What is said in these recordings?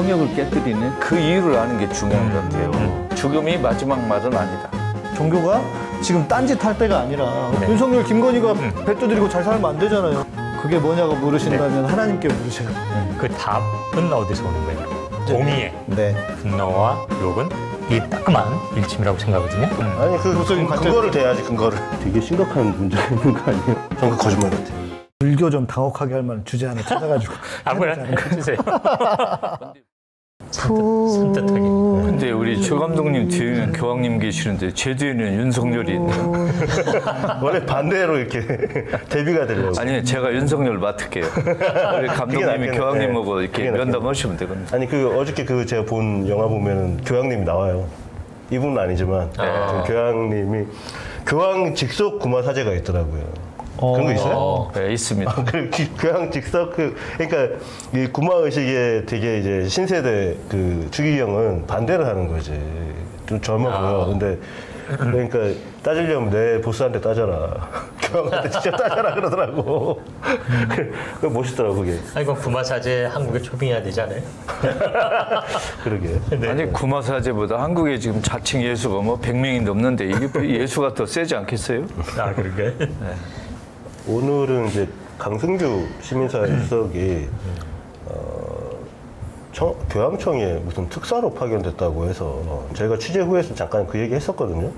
통역을 깨뜨리는 그 이유를 아는 게 중요한 것 같아요. 죽음이 마지막 말은 아니다. 종교가 지금 딴짓할 때가 아니라 네. 윤석열, 김건희가 배 두드리고 잘 살면 안 되잖아요. 그게 뭐냐고 물으신다면 네. 하나님께 물으세요. 그 답은 어디서 오는 거예요? 공의의 네. 분노와 욕은 이 따끔한 일침이라고 생각하거든요. 아니 근거를 대야지, 근거를. 되게 심각한 문제가 있는 거 아니에요? 정말 거짓말 같아. 불교 좀 당혹하게 할 만한 주제 하나 찾아가지고 아무나 해주세요. 산뜻하게. 근데 우리 최 감독님 뒤에는 교황님 계시는데 제 뒤에는 윤석열이 있네요. 원래 반대로 이렇게 데뷔가 되려고. 아니 제가 윤석열 맡을게요. 우리 감독님이 교황님하고 네. 이렇게 면담하시면 되거든요. 아니 그 어저께 그 제가 본 영화 보면은 교황님이 나와요. 이분은 아니지만 아. 교황님이 교황 직속 구마 사제가 있더라고요. 그런 거 있어요? 네, 있습니다. 아, 교황 직속 그러니까 이 구마 의식에 되게 이제 신세대 그 추기경은 반대를 하는 거지. 좀 젊어 보여. 근데 그러니까 따지려면 내 보스한테 따져라. 교황한테 직접 따져라 그러더라고. 그 멋있더라고 그게. 아니 그럼 구마 사제 한국에 초빙해야 되지 않아요? 그러게. 네. 아니 구마 사제보다 한국에 지금 자칭 예수가 뭐 100명이 넘는데 이게 예수가 더 세지 않겠어요? 아 그런가요? 네. 오늘은 이제 강승규 시민사회 수석이 교황청에 무슨 특사로 파견됐다고 해서 저희가 취재 후에서 잠깐 그 얘기 했었거든요.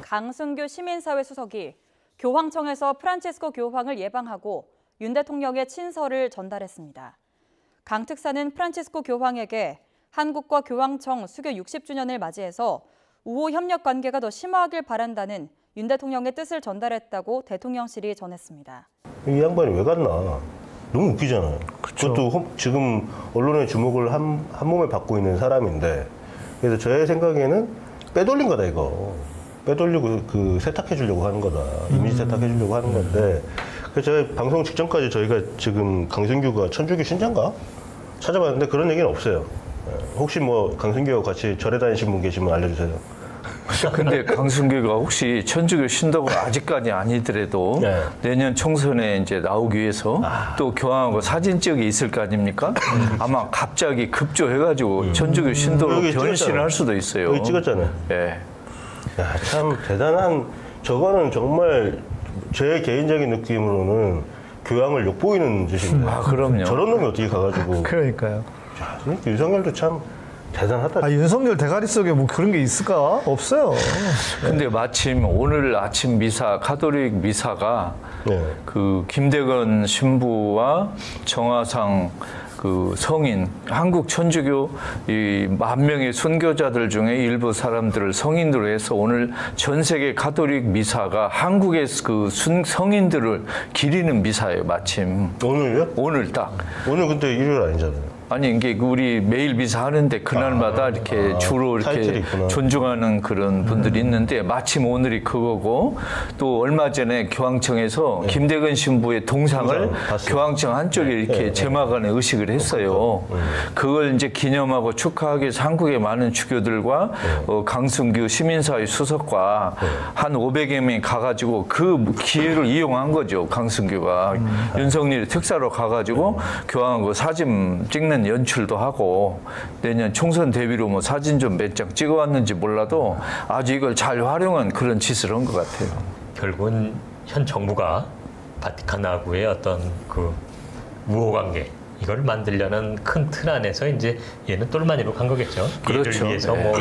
강승규 시민사회 수석이 교황청에서 프란치스코 교황을 예방하고 윤 대통령의 친서를 전달했습니다. 강 특사는 프란치스코 교황에게 한국과 교황청 수교 60주년을 맞이해서 우호 협력 관계가 더 심화하길 바란다는 윤 대통령의 뜻을 전달했다고 대통령실이 전했습니다. 이 양반이 왜 갔나? 너무 웃기잖아요. 그쵸. 그것도 지금 언론의 주목을 한 몸에 받고 있는 사람인데 그래서 저의 생각에는 빼돌린 거다 이거. 빼돌리고 그 세탁해 주려고 하는 거다. 이미지 세탁해 주려고 하는 건데 그래서 저희 방송 직전까지 저희가 지금 강승규가 천주교 신자인가? 찾아봤는데 그런 얘기는 없어요. 혹시 뭐 강승규와 같이 절에 다니신 분 계시면 알려주세요. 근데 강승규가 혹시 천주교 신도가 아직까지 아니더라도 네. 내년 총선에 이제 나오기 위해서 또 교황하고 사진 찍이 있을 거 아닙니까? 아마 갑자기 급조해가지고 천주교 신도로 변신할 수도 있어요. 여기 찍었잖아요. 예. 야, 참 대단한 저거는 정말 제 개인적인 느낌으로는 교황을 욕보이는 짓입니다. 아 그럼요. 저런 놈이 어떻게 가가지고? 그러니까요. 야, 윤석열도 참. 대단하다. 아, 윤석열 대가리 속에 뭐 그런 게 있을까? 없어요. 근데 마침 오늘 아침 미사, 카톨릭 미사가 네. 그 김대건 신부와 정하상 그 성인, 한국 천주교 이 10,000명의 순교자들 중에 일부 사람들을 성인으로 해서 오늘 전 세계 카톨릭 미사가 한국의 그 성인들을 기리는 미사예요, 마침. 오늘요? 오늘 딱. 오늘 근데 일요일 아니잖아요. 아니 이게 우리 매일 미사하는데 그날마다 이렇게 주로 이렇게 존중하는 그런 분들이 있는데 마침 오늘이 그거고 또 얼마 전에 교황청에서 네. 김대건 신부의 동상을 교황청 한쪽에 이렇게 네. 제막하는 의식을 했어요. 그걸 이제 기념하고 축하하기 위해서 한국의 많은 주교들과 네. 강승규 시민사회 수석과 네. 한 500여 명이 가가지고 그 기회를 이용한 거죠. 강승규가 윤석열이 특사로 가가지고 교황하고 사진 찍는 연출도 하고 내년 총선 대비로 뭐 사진 좀 몇 장 찍어왔는지 몰라도 아주 이걸 잘 활용한 그런 짓을 한 것 같아요. 결국은 현 정부가 바티칸하고의 어떤 그 우호관계 이걸 만들려는 큰 틀 안에서 이제 얘는 똘마니로 간 거겠죠. 그렇죠. 위해서 네.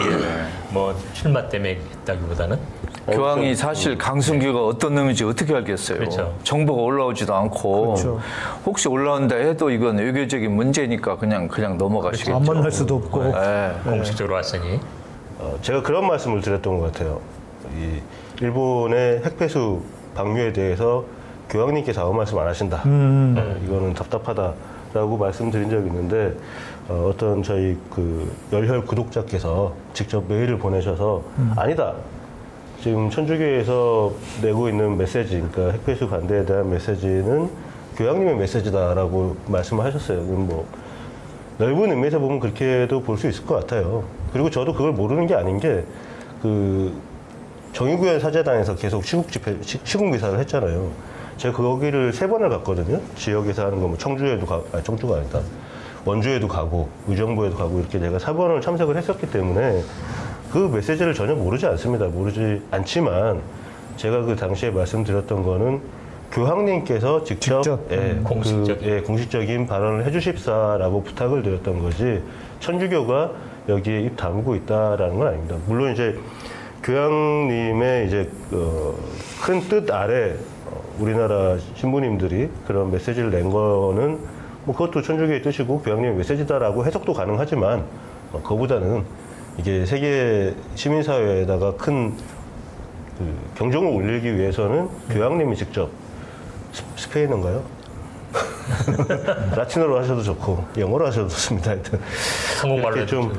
뭐 출마 때문에 했다기보다는 교황이 사실 강승규가 네. 어떤 놈인지 어떻게 알겠어요. 그렇죠. 정보가 올라오지도 않고 그렇죠. 혹시 올라온다 해도 이건 외교적인 문제니까 그냥 넘어가시겠죠. 그렇죠. 안 만날 수도 없고 네. 네. 공식적으로 왔으니 제가 그런 말씀을 드렸던 것 같아요. 이 일본의 핵폐수 방류에 대해서 교황님께서 아무 말씀 안 하신다. 이거는 답답하다. 라고 말씀드린 적이 있는데 어떤 저희 그 열혈 구독자께서 직접 메일을 보내셔서 아니다. 지금 천주교에서 내고 있는 메시지, 그러니까 핵폐수 반대에 대한 메시지는 교황님의 메시지다라고 말씀을 하셨어요. 뭐 넓은 의미에서 보면 그렇게도 볼 수 있을 것 같아요. 그리고 저도 그걸 모르는 게 아닌 게 그 정의구현 사제단에서 계속 시국 미사를 했잖아요. 제가 거기를 3번을 갔거든요. 지역에서 하는 거, 뭐 청주에도 청주가 아니다. 원주에도 가고 의정부에도 가고 이렇게 제가 사번을 참석을 했었기 때문에 그 메시지를 전혀 모르지 않습니다. 모르지 않지만 제가 그 당시에 말씀드렸던 거는 교황님께서 직접 공식적인 발언을 해주십사라고 부탁을 드렸던 거지 천주교가 여기에 입 다물고 있다라는 건 아닙니다. 물론 이제 교황님의 이제 큰 뜻 아래 우리나라 신부님들이 그런 메시지를 낸 거는 뭐 그것도 천주교의 뜻이고 교황님의 메시지다라고 해석도 가능하지만 그거보다는 이게 세계 시민사회에다가 큰 그 경종을 울리기 위해서는 교황님이 직접 스페인어인가요? 라틴어로 하셔도 좋고 영어로 하셔도 좋습니다. 하여튼 한국말로 좀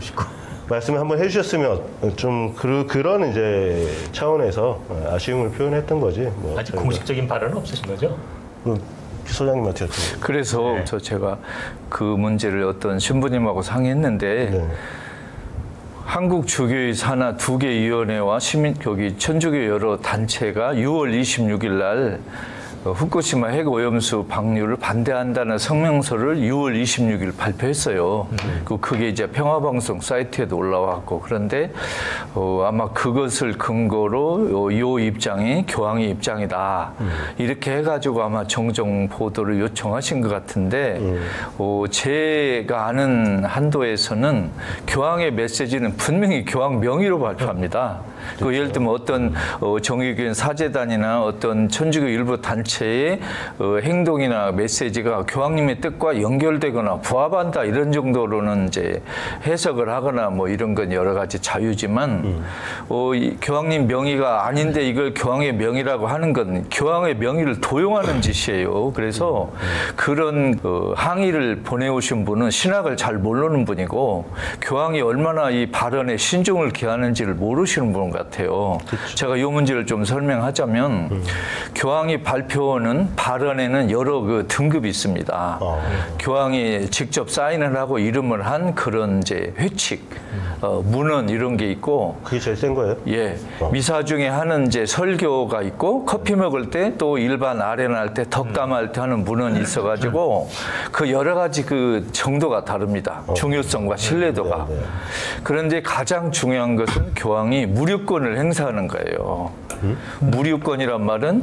말씀을 한번 해주셨으면 좀 그런 이제 차원에서 아쉬움을 표현했던 거지. 뭐 아직 공식적인 발언은 없으신 거죠? 소장님한테 여쭤보세요. 그래서 네. 제가 그 문제를 어떤 신부님하고 상의했는데. 네. 한국 주교의 산하 2개 위원회와 천주교 여러 단체가 6월 26일 날 후쿠시마 핵 오염수 방류를 반대한다는 성명서를 6월 26일 발표했어요. 그게 이제 평화방송 사이트에도 올라왔고, 그런데 아마 그것을 근거로 이 입장이 교황의 입장이다. 이렇게 해가지고 아마 정정 보도를 요청하신 것 같은데, 제가 아는 한도에서는 교황의 메시지는 분명히 교황 명의로 발표합니다. 그 예를 들면 어떤 정의교인 사제단이나 어떤 천주교 일부 단체의 행동이나 메시지가 교황님의 뜻과 연결되거나 부합한다 이런 정도로는 이제 해석을 하거나 뭐 이런 건 여러 가지 자유지만 교황님 명의가 아닌데 이걸 교황의 명의라고 하는 건 교황의 명의를 도용하는 짓이에요. 그래서 그런 항의를 보내오신 분은 신학을 잘 모르는 분이고 교황이 얼마나 이 발언에 신중을 기하는지를 모르시는 분 같아요. 그쵸. 제가 이 문제를 좀 설명하자면 교황이 발표하는 발언에는 여러 그 등급이 있습니다. 교황이 직접 사인을 하고 이름을 한 그런 이제 회칙, 문헌 이런 게 있고. 그게 제일 센 거예요? 예. 미사 중에 하는 이제 설교가 있고 커피 먹을 때 또 일반 아레나 할 때 덕담할 때 하는 문헌이 있어가지고 그 여러 가지 그 정도가 다릅니다. 중요성과 신뢰도가. 네, 네. 그런데 가장 중요한 것은 교황이 무료권을 행사하는 거예요. 무료권이란 말은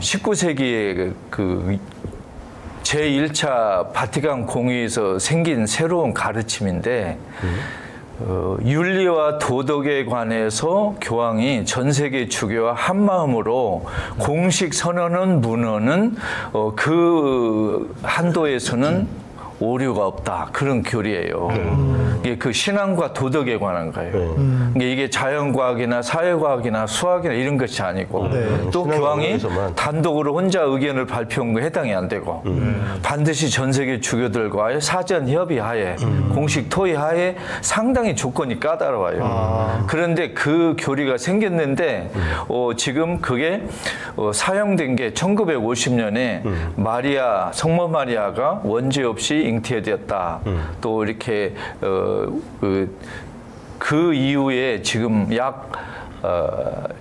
19세기에 그 제1차 바티칸 공의에서 생긴 새로운 가르침인데 윤리와 도덕에 관해서 교황이 전 세계 주교와 한마음으로 공식 선언은 문헌은 그 한도에서는 오류가 없다. 그런 교리예요. 이게 그 신앙과 도덕에 관한 거예요. 이게 자연과학이나 사회과학이나 수학이나 이런 것이 아니고 또 교황이 단독으로 혼자 의견을 발표한 거 해당이 안 되고 반드시 전 세계 주교들과의 사전 협의하에 공식 토의하에 상당히 조건이 까다로워요. 그런데 그 교리가 생겼는데 지금 그게 사용된 게 1950년에 성모 마리아가 원죄 없이 잉태되었다. 또 이렇게 그 이후에 지금 약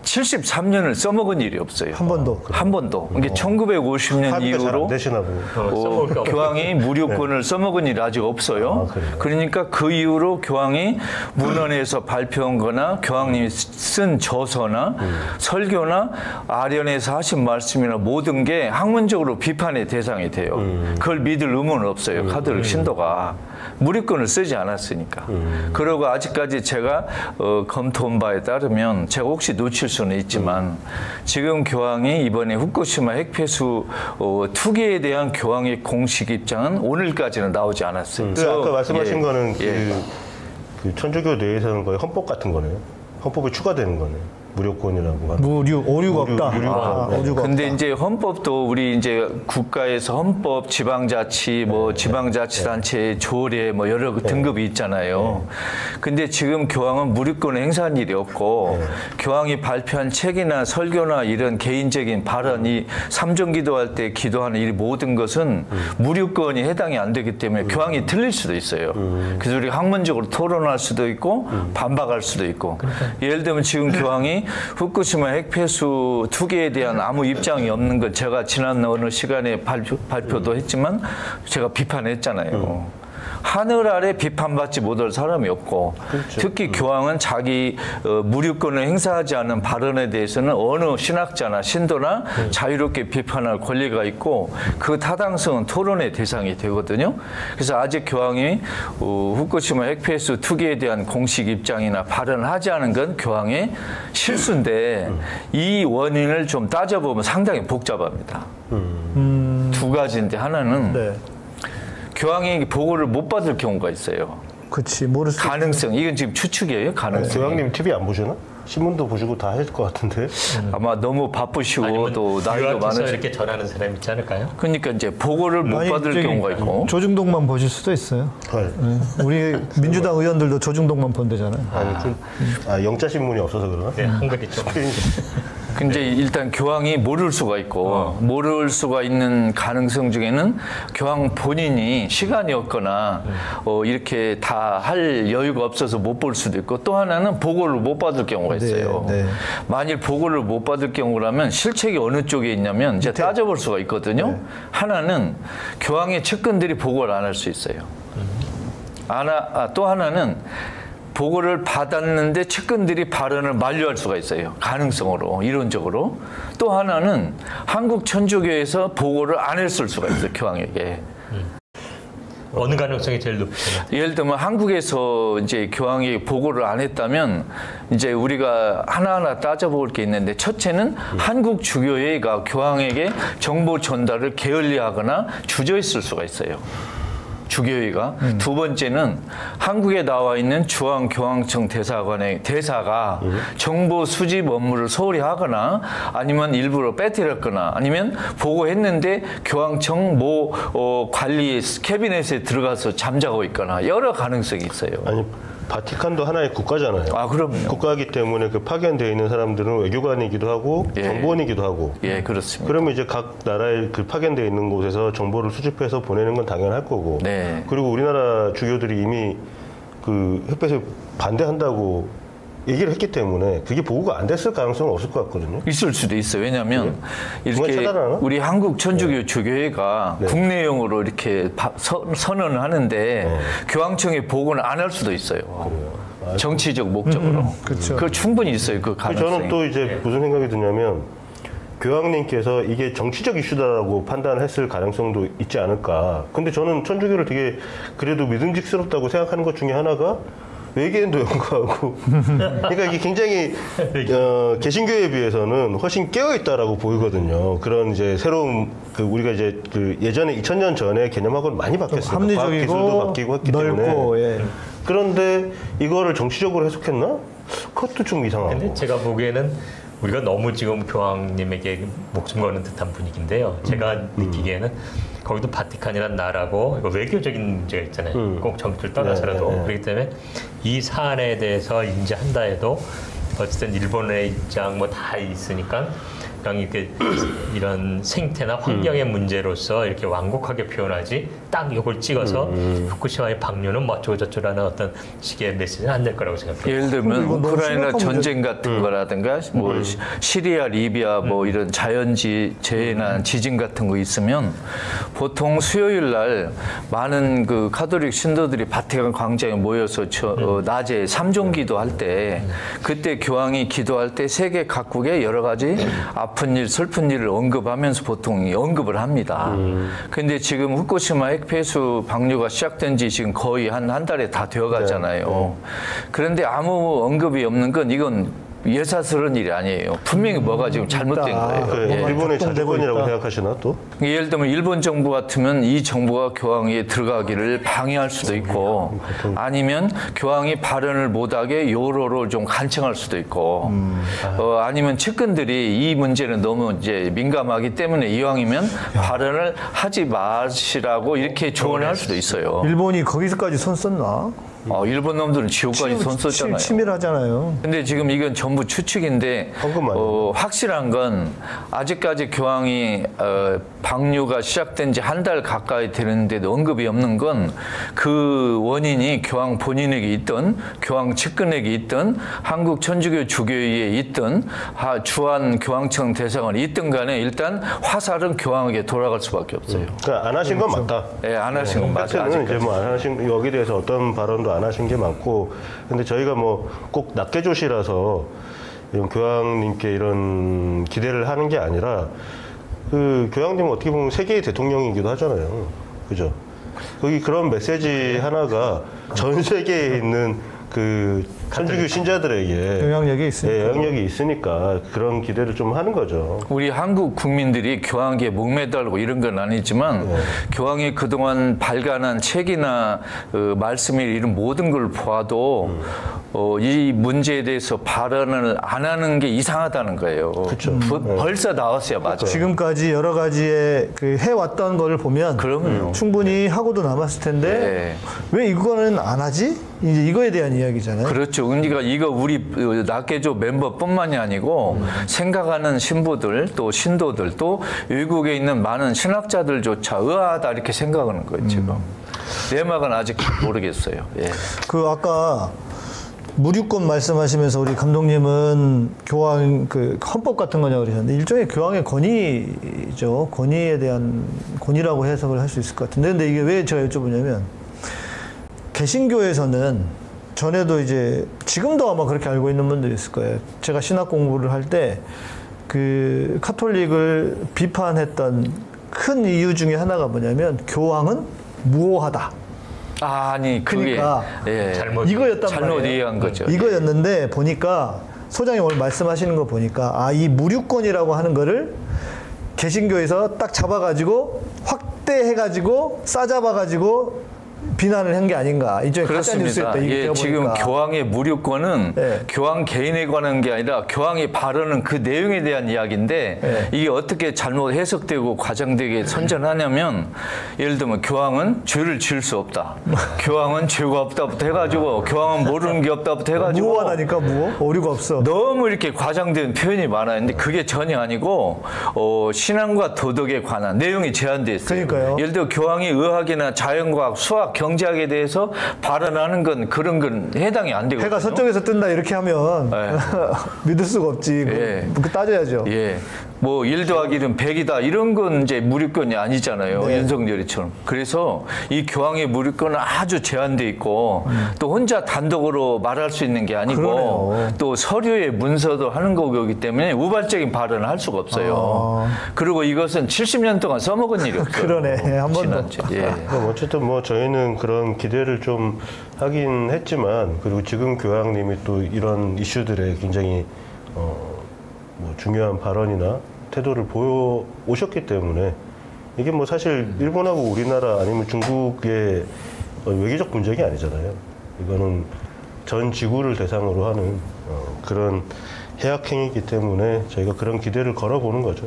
73년을 써먹은 일이 없어요. 한 번도. 한 번도. 이게 1950년 이후로 교황이 무료권을 네. 써먹은 일이 아직 없어요. 그러니까 그 이후로 교황이 문헌에서 발표한 거나 교황님이 쓴 저서나 설교나 아련에서 하신 말씀이나 모든 게 학문적으로 비판의 대상이 돼요. 그걸 믿을 의무는 없어요. 카톨릭 신도가. 무료권을 쓰지 않았으니까. 그리고 아직까지 제가 검토한 바에 따르면 제가 혹시 놓칠 수는 있지만 지금 교황이 이번에 후쿠시마 핵폐수 투기에 대한 교황의 공식 입장은 오늘까지는 나오지 않았어요. 그래서 아까 말씀하신 거는 그 천주교 내에서는 거의 헌법 같은 거네요. 헌법에 추가되는 거네요. 무료권이라고 하는. 오류가 없다. 근데 이제 헌법도 우리 이제 국가에서 헌법, 지방자치, 지방자치단체, 조례, 여러 등급이 있잖아요. 근데 지금 교황은 무료권을 행사한 일이 없고, 교황이 발표한 책이나 설교나 이런 개인적인 발언이 삼정기도 할 때 기도하는 이 모든 것은 무료권이 해당이 안 되기 때문에 교황이 틀릴 수도 있어요. 그래서 우리가 학문적으로 토론할 수도 있고, 반박할 수도 있고. 예를 들면 지금 교황이 대통령이 후쿠시마 핵폐수 투기에 대한 아무 입장이 없는 걸 제가 지난 어느 시간에 발표도 했지만 제가 비판했잖아요. 하늘 아래 비판받지 못할 사람이 없고, 그렇죠. 특히 교황은 자기 무류권을 행사하지 않은 발언에 대해서는 어느 신학자나 신도나 자유롭게 비판할 권리가 있고, 그 타당성은 토론의 대상이 되거든요. 그래서 아직 교황이 후쿠시마 핵폐수 투기에 대한 공식 입장이나 발언을 하지 않은 건 교황의 실수인데, 이 원인을 좀 따져보면 상당히 복잡합니다. 두 가지인데, 하나는 교황이 보고를 못 받을 경우가 있어요. 그렇지, 모를 가능성. 이건 지금 추측이에요. 가능성. 교황님 TV 안 보시나? 신문도 보시고 다 했을 것 같은데. 아마 너무 바쁘시고 또 나이도 많으시고 이렇게 전하는 사람 있지 않을까요? 그러니까 이제 보고를 못 받을 경우가 있고. 조중동만 보실 수도 있어요. 네. 우리 민주당 의원들도 조중동만 본대잖아요. 영자 신문이 없어서 그러나? 네, 한국이죠. 근데 일단 교황이 모를 수가 있고, 모를 수가 있는 가능성 중에는 교황 본인이 시간이 없거나 이렇게 다 할 여유가 없어서 못 볼 수도 있고, 또 하나는 보고를 못 받을 경우가 있어요. 네, 네. 만일 보고를 못 받을 경우라면 실책이 어느 쪽에 있냐면 이제 따져볼 수가 있거든요. 네. 하나는 교황의 측근들이 보고를 안 할 수 있어요. 또 하나는 보고를 받았는데 측근들이 발언을 만류할 수가 있어요. 가능성으로, 이론적으로. 또 하나는 한국 천주교에서 보고를 안 했을 수가 있어요. 교황에게. 어느 가능성이 제일 높으세요? 예를 들면 한국에서 이제 교황이 보고를 안 했다면 이제 우리가 하나하나 따져볼 게 있는데, 첫째는 한국 주교회가 교황에게 정보 전달을 게을리하거나 주저했을 수가 있어요. 주교회가. 두 번째는 한국에 나와 있는 주한 교황청 대사관의 대사가 정보 수집 업무를 소홀히 하거나, 아니면 일부러 빼뜨렸거나, 아니면 보고했는데 교황청 뭐 관리 캐비넷에 들어가서 잠자고 있거나, 여러 가능성이 있어요. 아니, 바티칸도 하나의 국가잖아요. 아, 그럼요. 국가이기 때문에 그 파견되어 있는 사람들은 외교관이기도 하고, 예. 정보원이기도 하고. 예, 그렇습니다. 그러면 이제 각 나라의 그 파견되어 있는 곳에서 정보를 수집해서 보내는 건 당연할 거고. 네. 그리고 우리나라 주교들이 이미 그 핵폐수에 반대한다고 얘기를 했기 때문에 그게 보고가 안 됐을 가능성은 없을 것 같거든요. 있을 수도 있어요. 왜냐하면 이렇게 우리 한국 천주교 주교회가 국내용으로 이렇게 선언을 하는데 교황청에 보고는 안 할 수도 있어요. 그래요. 정치적 목적으로. 그렇죠. 그거 충분히 있어요. 그 가능성이. 저는 또 이제 무슨 생각이 드냐면, 교황님께서 이게 정치적 이슈다라고 판단했을 가능성도 있지 않을까. 근데 저는 천주교를 되게 그래도 믿음직스럽다고 생각하는 것 중에 하나가 외계인도 연구하고, 그러니까 이게 굉장히 개신교에 비해서는 훨씬 깨어있다라고 보이거든요. 그런 이제 새로운 그 우리가 이제 그 예전에 2000년 전에 개념하고는 많이 바뀌었습니다. 합리적이고 기술도 바뀌고 했기 넓고, 때문에. 예. 그런데 이거를 정치적으로 해석했나? 그것도 좀 이상하고. 근데 제가 보기에는 우리가 너무 지금 교황님에게 목숨 거는 듯한 분위기인데요. 제가 느끼기에는 거기도 바티칸이란 나라고, 이거 외교적인 문제가 있잖아요. 꼭 정치를 떠나서라도. 네, 네, 네. 그렇기 때문에 이 사안에 대해서 인지한다 해도 어쨌든 일본의 입장 뭐 다 있으니까, 그냥 이렇게 이런 생태나 환경의 문제로서 이렇게 완곡하게 표현하지, 딱 요걸 찍어서 후쿠시마의 방류는 뭐 어쩌고저쩌라는 어떤 식의 메시지는 안 될 거라고 생각해요. 예를 들면 우크라이나 전쟁 같은 거라든가 뭐 시리아, 리비아 뭐 이런 자연재해나 지진 같은 거 있으면 보통 수요일 날 많은 그 카톨릭 신도들이 바티칸 광장에 모여서 낮에 삼종기도 할 때, 그때 교황이 기도할 때 세계 각국의 여러 가지 아픈 일, 슬픈 일을 언급하면서 보통 언급을 합니다. 근데 지금 후쿠시마 핵폐수 방류가 시작된 지 지금 거의 한 달에 다 되어 가잖아요. 그런데 아무 언급이 없는 건 이건 예사스러운 일이 아니에요. 분명히 뭐가 지금 잘못된 거예요. 그래. 예. 일본의 자주권이라고 생각하시나 또? 예를 들면 일본 정부 같으면 이 정부가 교황에 들어가기를 방해할 수도 있고, 아니면 교황이 발언을 못하게 요로로 좀 간청할 수도 있고, 아니면 측근들이 이 문제는 너무 이제 민감하기 때문에 이왕이면 발언을 하지 마시라고 이렇게 조언을 할 수도 있어요. 일본이 거기서까지 손 썼나? 일본 놈들은 지옥까지 손 썼잖아요. 치밀하잖아요. 근데 지금 이건 전부 추측인데 확실한 건 아직까지 교황이 방류가 시작된 지 한 달 가까이 되는데도 언급이 없는 건 그 원인이 교황 본인에게 있던 교황 측근에게 있던 한국 천주교 주교회에 있던 주한 교황청 대상을 있던 간에 일단 화살은 교황에게 돌아갈 수밖에 없어요. 그러니까 안 하신 건 맞다. 예, 안 하신 건 맞아요. 이제 뭐 안 하신 여기 대해서 어떤 발언도 안 하신 게 많고, 근데 저희가 뭐 꼭 낚개조시라서 이런 교황님께 이런 기대를 하는 게 아니라 그 교황님은 어떻게 보면 세계의 대통령이기도 하잖아요. 그죠? 거기 그런 메시지 하나가 전 세계에 있는 그 천주교 신자들에게 영향력이 있으니까. 예, 영향력이 있으니까 그런 기대를 좀 하는 거죠. 우리 한국 국민들이 교황에게 목매달고 이런 건 아니지만 교황이 그동안 발간한 책이나 말씀이 이런 모든 걸 보아도 이 문제에 대해서 발언을 안 하는 게 이상하다는 거예요. 그렇죠. 벌써 나왔어요. 맞아요. 지금까지 여러 가지의 그 해왔던 걸 보면 충분히 하고도 남았을 텐데 왜 이거는 안 하지? 이제 이거에 대한 이야기잖아요. 그렇죠. 그러니까 이거 우리 낚개조 멤버뿐만이 아니고 생각하는 신부들 또 신도들 또 외국에 있는 많은 신학자들조차 의아하다 이렇게 생각하는 거예요. 지금 내막은 아직 모르겠어요. 예. 그 아까 무류권 말씀하시면서 우리 감독님은 교황 그 헌법 같은 거냐고 그러셨는데 일종의 교황의 권위죠. 권위에 대한 권위라고 해석을 할 수 있을 것 같은데 근데 이게 왜 제가 여쭤보냐면 개신교에서는 전에도 이제 지금도 아마 그렇게 알고 있는 분들이 있을 거예요. 제가 신학 공부를 할 때 그 카톨릭을 비판했던 큰 이유 중에 하나가 뭐냐면 교황은 무오하다. 아니 그러니까 잘못 이거였단 잘못 말이에요. 이해한 거죠. 이거였는데 보니까 소장이 오늘 말씀하시는 거 보니까 아, 이 무류권이라고 하는 거를 개신교에서 딱 잡아가지고 확대해가지고 싸잡아가지고 비난을 한 게 아닌가. 일종의 가짜뉴스였다. 예, 지금 교황의 무료권은 교황 개인에 관한 게 아니라 교황이 발언은 그 내용에 대한 이야기인데 이게 어떻게 잘못 해석되고 과장되게 선전하냐면 예를 들면 교황은 죄를 지을 수 없다. 교황은 죄가 없다부터 해가지고 교황은 모르는 게 없다부터 해가지고 무오하다니까 무오? 오류가 없어. 너무 이렇게 과장된 표현이 많아요. 근데 그게 전혀 아니고 신앙과 도덕에 관한 내용이 제한돼 있어요. 그러니까요. 예를 들어 교황이 의학이나 자연과학, 수학 경제학에 대해서 발언하는 건 그런 건 해당이 안 되거든요. 해가 서쪽에서 뜬다 이렇게 하면 믿을 수가 없지. 그 따져야죠. 예. 뭐 1 더하기 1은 100이다 이런 건 이제 무류권이 아니잖아요. 윤석열이처럼. 그래서 이 교황의 무류권은 아주 제한돼 있고 또 혼자 단독으로 말할 수 있는 게 아니고 또 서류에 문서도 하는 거기 때문에 우발적인 발언을 할 수가 없어요. 그리고 이것은 70년 동안 써먹은 일이 없어요. 그러네. 한 번도. 그럼 어쨌든 뭐 저희는 그런 기대를 좀 하긴 했지만 그리고 지금 교황님이 또 이런 이슈들에 굉장히 뭐 중요한 발언이나 태도를 보여오셨기 때문에 이게 뭐 사실 일본하고 우리나라 아니면 중국의 외교적 분쟁이 아니잖아요. 이거는 전 지구를 대상으로 하는 그런 해악행위이기 때문에 저희가 그런 기대를 걸어보는 거죠.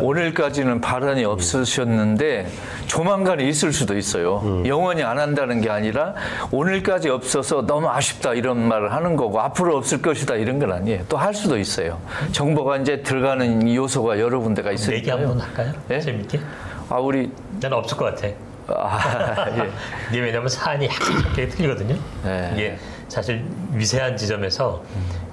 오늘까지는 발언이 없으셨는데 조만간 있을 수도 있어요. 영원히 안 한다는 게 아니라 오늘까지 없어서 너무 아쉽다 이런 말을 하는 거고 앞으로 없을 것이다 이런 건 아니에요. 또 할 수도 있어요. 정보가 이제 들어가는 요소가 여러 군데가 있으니까요. 얘기 한번 할까요? 네? 재밌게? 아, 우리 난 없을 것 같아. 아, 예. 이게 왜냐면 사안이 약간 틀리거든요. 네. 이게 사실 미세한 지점에서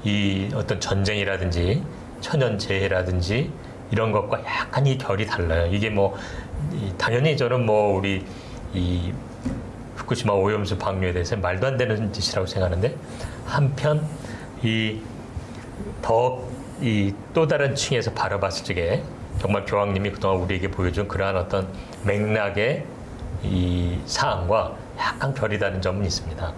이 어떤 전쟁이라든지 천연재해라든지 이런 것과 약간 이 결이 달라요. 이게 뭐 당연히 저는 뭐 우리 이 후쿠시마 오염수 방류에 대해서 말도 안 되는 짓이라고 생각하는데 한편 이 더 이 또 다른 층에서 바라봤을 적에 정말 교황님이 그동안 우리에게 보여준 그러한 어떤 맥락의 이 사항과 약간 결이 다른 점은 있습니다.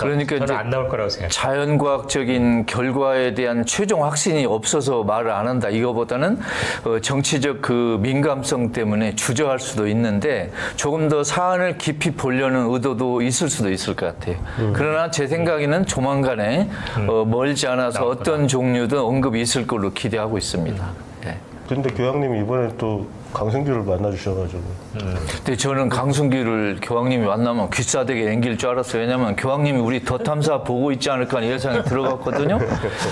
그러니까 저는 안 나올 거라고 생각해요. 자연과학적인 결과에 대한 최종 확신이 없어서 말을 안 한다. 이거보다는 정치적 그 민감성 때문에 주저할 수도 있는데 조금 더 사안을 깊이 보려는 의도도 있을 수도 있을 것 같아요. 그러나 제 생각에는 조만간에 멀지 않아서 나왔구나. 어떤 종류든 언급이 있을 걸로 기대하고 있습니다. 네. 근데 교황님이 이번에 또 강승규를 만나주셔가지고. 근데 저는 강승규를 교황님이 만나면 귀싸대게 앵길 줄 알았어요. 왜냐면 교황님이 우리 더 탐사 보고 있지 않을까 하는 예상이 들어갔거든요.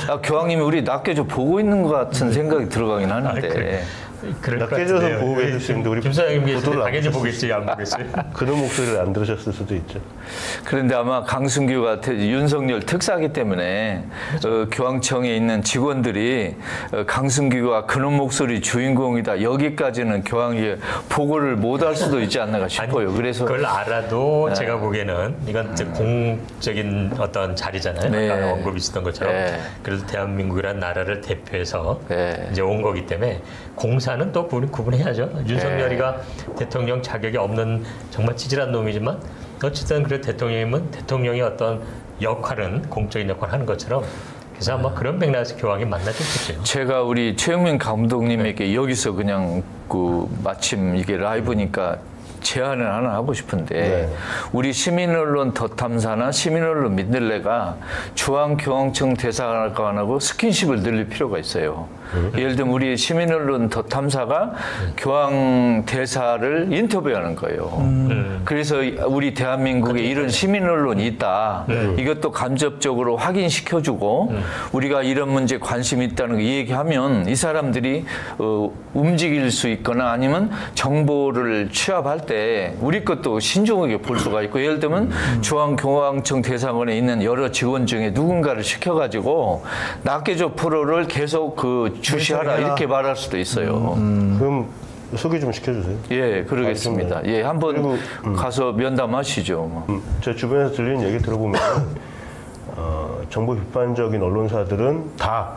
아, 교황님이 우리 낚여줘 보고 있는 것 같은 생각이 들어가긴 하는데. 낚여줘서 보고 계셨는데 우리 김 사장님 계시는데 당연히 보겠지, 안 보겠지. 그런 목소리를 안 들으셨을 수도 있죠. 그런데 아마 강승규가 윤석열 특사기 때문에 교황청에 있는 직원들이 강승규가 그런 목소리 주인공이다, 여기까지는 교황이 보고를 못할 수도 있지 않나 싶어요. 아니, 그래서 그걸 알아도 네. 제가 보기에는 이건 이제 공적인 어떤 자리잖아요. 네. 아까 언급이시던 것처럼 네. 그래도 대한민국이라는 나라를 대표해서 네. 이제 온 거기 때문에 공사 는 또 구분해야죠. 윤석열이가 대통령 자격이 없는 정말 찌질한 놈이지만 어쨌든 그래도 대통령이면 대통령의 어떤 역할은 공적인 역할을 하는 것처럼 그래서 아마 그런 맥락에서 교황이 만나셨겠죠. 제가 우리 최영민 감독님에게 네. 여기서 그냥 그 마침 이게 라이브니까 제안을 하나 하고 싶은데 네. 우리 시민언론 더탐사나 시민언론 민들레가 중앙교황청 대사관하고 스킨십을 늘릴 필요가 있어요. 예를 들면 우리 시민언론 더탐사가 교황 대사를 인터뷰하는 거예요. 그래서 우리 대한민국에 이런 시민언론이 있다. 이것도 간접적으로 확인시켜주고 우리가 이런 문제에 관심이 있다는 거 얘기하면 이 사람들이 움직일 수 있거나 아니면 정보를 취합할 때 우리 것도 신중하게 볼 수가 있고 예를 들면 중앙교황청 대사관에 있는 여러 직원 중에 누군가를 시켜가지고 낚여줘 프로를 계속 그 주시하라 이렇게 말할 수도 있어요. 그럼 소개 좀 시켜주세요. 예, 그러겠습니다. 예, 한번 그리고, 가서 면담하시죠. 제 주변에서 들리는 얘기 들어보면 정부 비판적인 언론사들은 다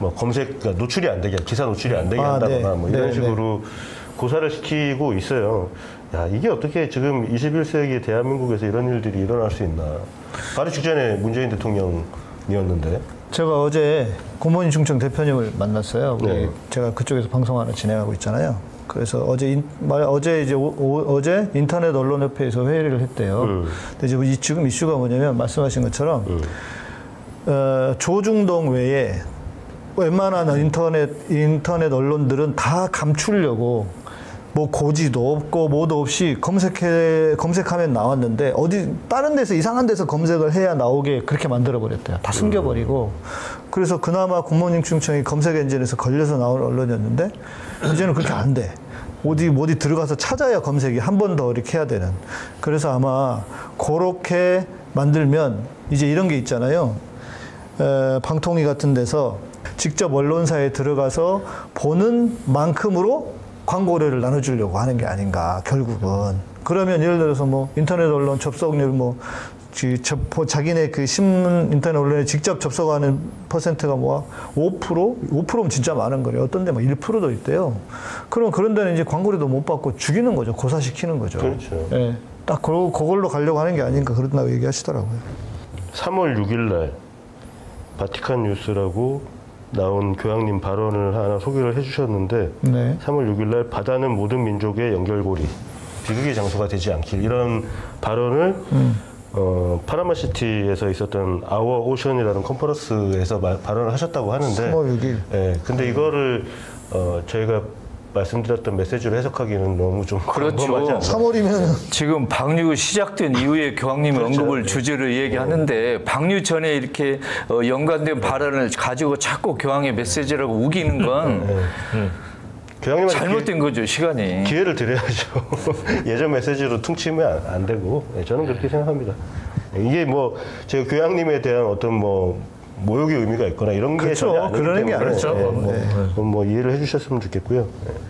뭐 검색, 그러니까 노출이 안 되게, 기사 노출이 안 되게 한다거나 네. 뭐 이런 네, 식으로 네. 고사를 시키고 있어요. 야, 이게 어떻게 지금 21세기 대한민국에서 이런 일들이 일어날 수 있나. 바로 직전에 문재인 대통령이었는데. 제가 어제 고모인 중청 대표님을 만났어요. 우리 네. 제가 그쪽에서 방송 하나 진행하고 있잖아요. 그래서 어제 인터넷 언론협회에서 회의를 했대요. 근데 이제 지금 이슈가 뭐냐면 말씀하신 것처럼 조중동 외에 웬만한 인터넷 언론들은 다 감추려고 뭐 고지도 없고 뭐도 없이 검색하면 나왔는데 어디 다른 데서 이상한 데서 검색을 해야 나오게 그렇게 만들어버렸대요. 다 숨겨버리고. 그래서 그나마 공무원 중청이 검색 엔진에서 걸려서 나온 언론이었는데 이제는 그렇게 안 돼. 어디 들어가서 찾아야 검색이 한 번 더 이렇게 해야 되는. 그래서 아마 그렇게 만들면 이제 이런 게 있잖아요. 방통위 같은 데서 직접 언론사에 들어가서 보는 만큼으로 광고료를 나눠주려고 하는 게 아닌가, 결국은. 그러면 예를 들어서 뭐 인터넷 언론 접속률 뭐 자기네 그 신문 인터넷 언론에 직접 접속하는 퍼센트가 뭐 5%? 5%면 진짜 많은 거래요. 어떤 데 막 1%도 있대요. 그럼 그런 데는 이제 광고료도 못 받고 죽이는 거죠. 고사시키는 거죠. 그렇죠. 예. 딱 그걸로 가려고 하는 게 아닌가 그런다고 얘기하시더라고요. 3월 6일 날 바티칸 뉴스라고 나온 교황님 발언을 하나 소개를 해주셨는데 네. 3월 6일 날 바다는 모든 민족의 연결고리, 비극의 장소가 되지 않길, 이런 발언을 파나마시티에서 있었던 아워 오션이라는 컨퍼런스에서 발언을 하셨다고 하는데 3월 6일. 예, 근데 이거를 저희가 말씀드렸던 메시지로 해석하기는 너무 좀 그렇죠. 3월이면 지금 방류 시작된 이후에 교황님의 그렇죠. 언급을 주제로 얘기하는데 방류 전에 이렇게 연관된 발언을 가지고 자꾸 교황의 메시지라고 우기는 건 교황님한테 잘못된 거죠. 시간이. 기회를 드려야죠. 예전 메시지로 퉁치면 안 되고. 저는 그렇게 생각합니다. 이게 뭐 제가 교황님에 대한 어떤 뭐 모욕의 의미가 있거나 이런 게 전혀 그런 게 아니죠. 뭐 이해를 해주셨으면 좋겠고요.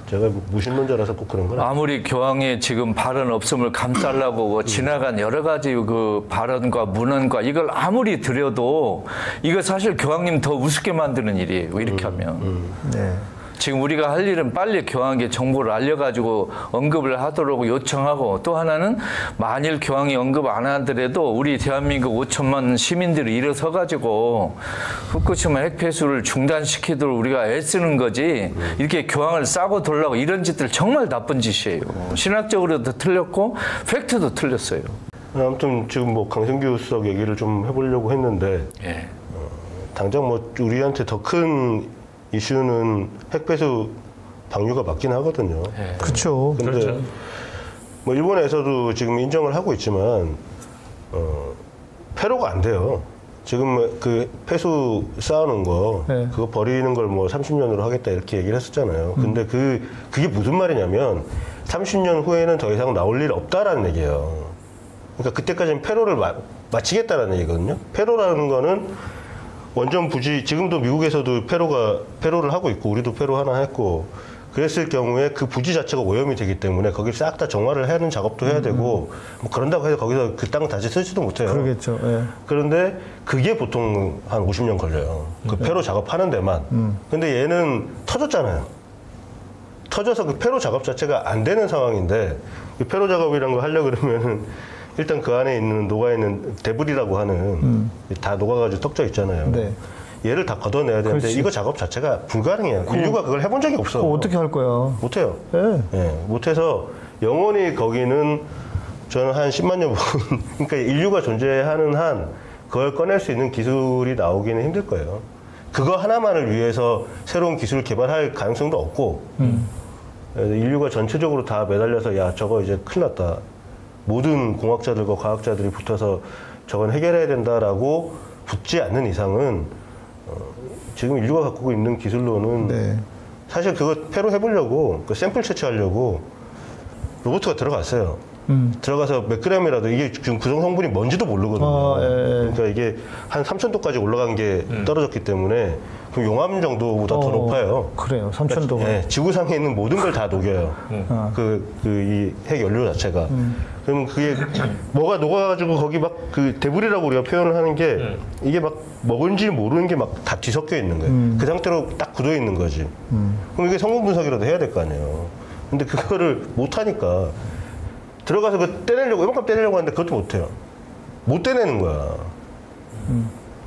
제가 무신론자라서 꼭 그런 건 아무리 교황의 지금 발언 없음을 감싸려고 지나간 여러 가지 그 발언과 문헌과 이걸 아무리 들여도 이거 사실 교황님 더 우습게 만드는 일이에요. 이렇게 하면. 네. 지금 우리가 할 일은 빨리 교황에게 정보를 알려가지고 언급을 하도록 요청하고 또 하나는 만일 교황이 언급 안 하더라도 우리 대한민국 5천만 시민들이 일어서가지고 후쿠시마 핵폐수를 중단시키도록 우리가 애쓰는 거지 이렇게 교황을 싸고 돌라고 이런 짓들 정말 나쁜 짓이에요. 신학적으로도 틀렸고 팩트도 틀렸어요. 아무튼 지금 뭐 강승규 수석 얘기를 좀 해보려고 했는데 예. 당장 뭐 우리한테 더 큰 이슈는 핵폐수 방류가 맞긴 하거든요. 네. 그렇죠. 근데 그렇죠. 뭐 일본에서도 지금 인정을 하고 있지만 폐로가 안 돼요. 지금 그 폐수 쌓아놓은 거 네. 그거 버리는 걸 뭐 30년으로 하겠다 이렇게 얘기를 했었잖아요. 근데 그게 무슨 말이냐면 30년 후에는 더 이상 나올 일 없다라는 얘기예요. 그러니까 그때까지는 폐로를 마치겠다라는 얘기거든요. 폐로라는 거는 원전 부지, 지금도 미국에서도 폐로를 하고 있고 우리도 폐로 하나 했고 그랬을 경우에 그 부지 자체가 오염이 되기 때문에 거기 싹 다 정화를 하는 작업도 해야 되고 뭐 그런다고 해서 거기서 그 땅 다시 쓰지도 못해요. 그러겠죠. 예. 그런데 그게 보통 한 50년 걸려요. 그 폐로 작업하는 데만. 근데 얘는 터졌잖아요. 터져서 그 폐로 작업 자체가 안 되는 상황인데 이 폐로 작업이란 걸 하려고 그러면은 일단 그 안에 있는 녹아있는 데브리라고 하는 다 녹아가지고 떡져 있잖아요. 네. 얘를 다 걷어내야 되는데 그렇지. 이거 작업 자체가 불가능해요. 인류가 그걸 해본 적이 없어. 어떻게 할 거야? 못해요. 네. 네. 못해서 영원히 거기는 저는 한 10만 년 본 그러니까 인류가 존재하는 한 그걸 꺼낼 수 있는 기술이 나오기는 힘들 거예요. 그거 하나만을 위해서 새로운 기술을 개발할 가능성도 없고 인류가 전체적으로 다 매달려서 야 저거 이제 큰일 났다. 모든 공학자들과 과학자들이 붙어서 저건 해결해야 된다라고 붙지 않는 이상은 지금 인류가 갖고 있는 기술로는 네. 사실 그거 폐로 해보려고 그 샘플 채취하려고 로봇가 들어갔어요. 들어가서 몇 그램이라도 이게 지금 구성 성분이 뭔지도 모르거든요. 그러니까 이게 한 3000도까지 올라간 게 떨어졌기 때문에 그 용암 정도보다 더 높아요. 그래요. 3000도가. 그러니까, 네, 지구상에 있는 모든 걸 다 녹여요. 그 이 핵 연료 자체가. 그러면 그게 뭐가 녹아가지고 거기 막 그 데브리라고 우리가 표현을 하는 게 이게 막 먹은지 모르는 게 막 다 뒤섞여 있는 거예요. 그 상태로 딱 굳어 있는 거지. 그럼 이게 성분 분석이라도 해야 될 거 아니에요. 근데 그거를 못 하니까. 들어가서 그 떼내려고 이만큼 떼내려고 하는데 그것도 못해요. 못 떼내는 거야.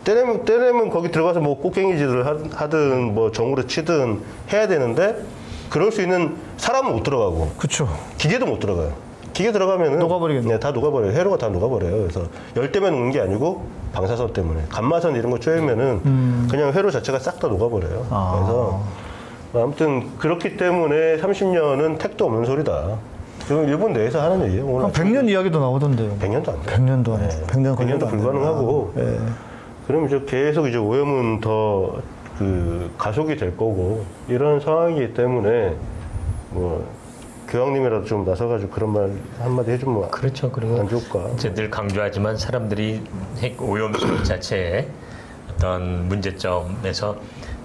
떼내면 거기 들어가서 뭐 꽃갱이질을 하든 뭐 정으로 치든 해야 되는데 그럴 수 있는 사람은 못 들어가고. 그렇죠. 기계도 못 들어가요. 기계 들어가면은 녹아버리겠네. 네, 다 녹아버려요. 해로가 다 녹아버려요. 그래서 열 때문에 녹는 게 아니고 방사선 때문에 감마선 이런 거 쪼이면은 그냥 회로 자체가 싹 다 녹아버려요. 아. 그래서 아무튼 그렇기 때문에 30년은 택도 없는 소리다. 지금 일본 내에서 하는 얘기예요. 오늘 100년 이야기도 나오던데요. 100년도 안 돼요. 100년도 안 돼요. 100년도 불가능하고. 네. 그럼 이제 계속 이제 오염은 더 그 가속이 될 거고 이런 상황이기 때문에 뭐 교황님이라도 좀 나서가지고 그런 말 한마디 해주면 그렇죠. 그리고 안 좋을까. 이제 늘 강조하지만 사람들이 핵 오염수 자체의 어떤 문제점에서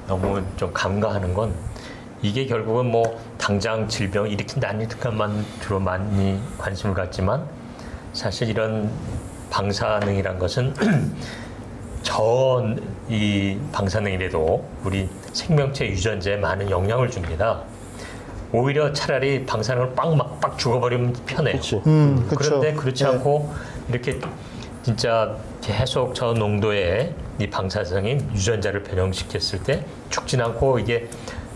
너무 좀 간과하는 건. 이게 결국은 뭐 당장 질병 일으킨다는 것만 주로 많이 관심을 갖지만 사실 이런 방사능이란 것은 전 이 방사능이라도 우리 생명체 유전자에 많은 영향을 줍니다. 오히려 차라리 방사능을 빡 죽어버리면 편해요. 그런데 그렇지 않고 이렇게 진짜 계속 저 농도의 이 방사성이 유전자를 변형시켰을 때 죽진 않고 이게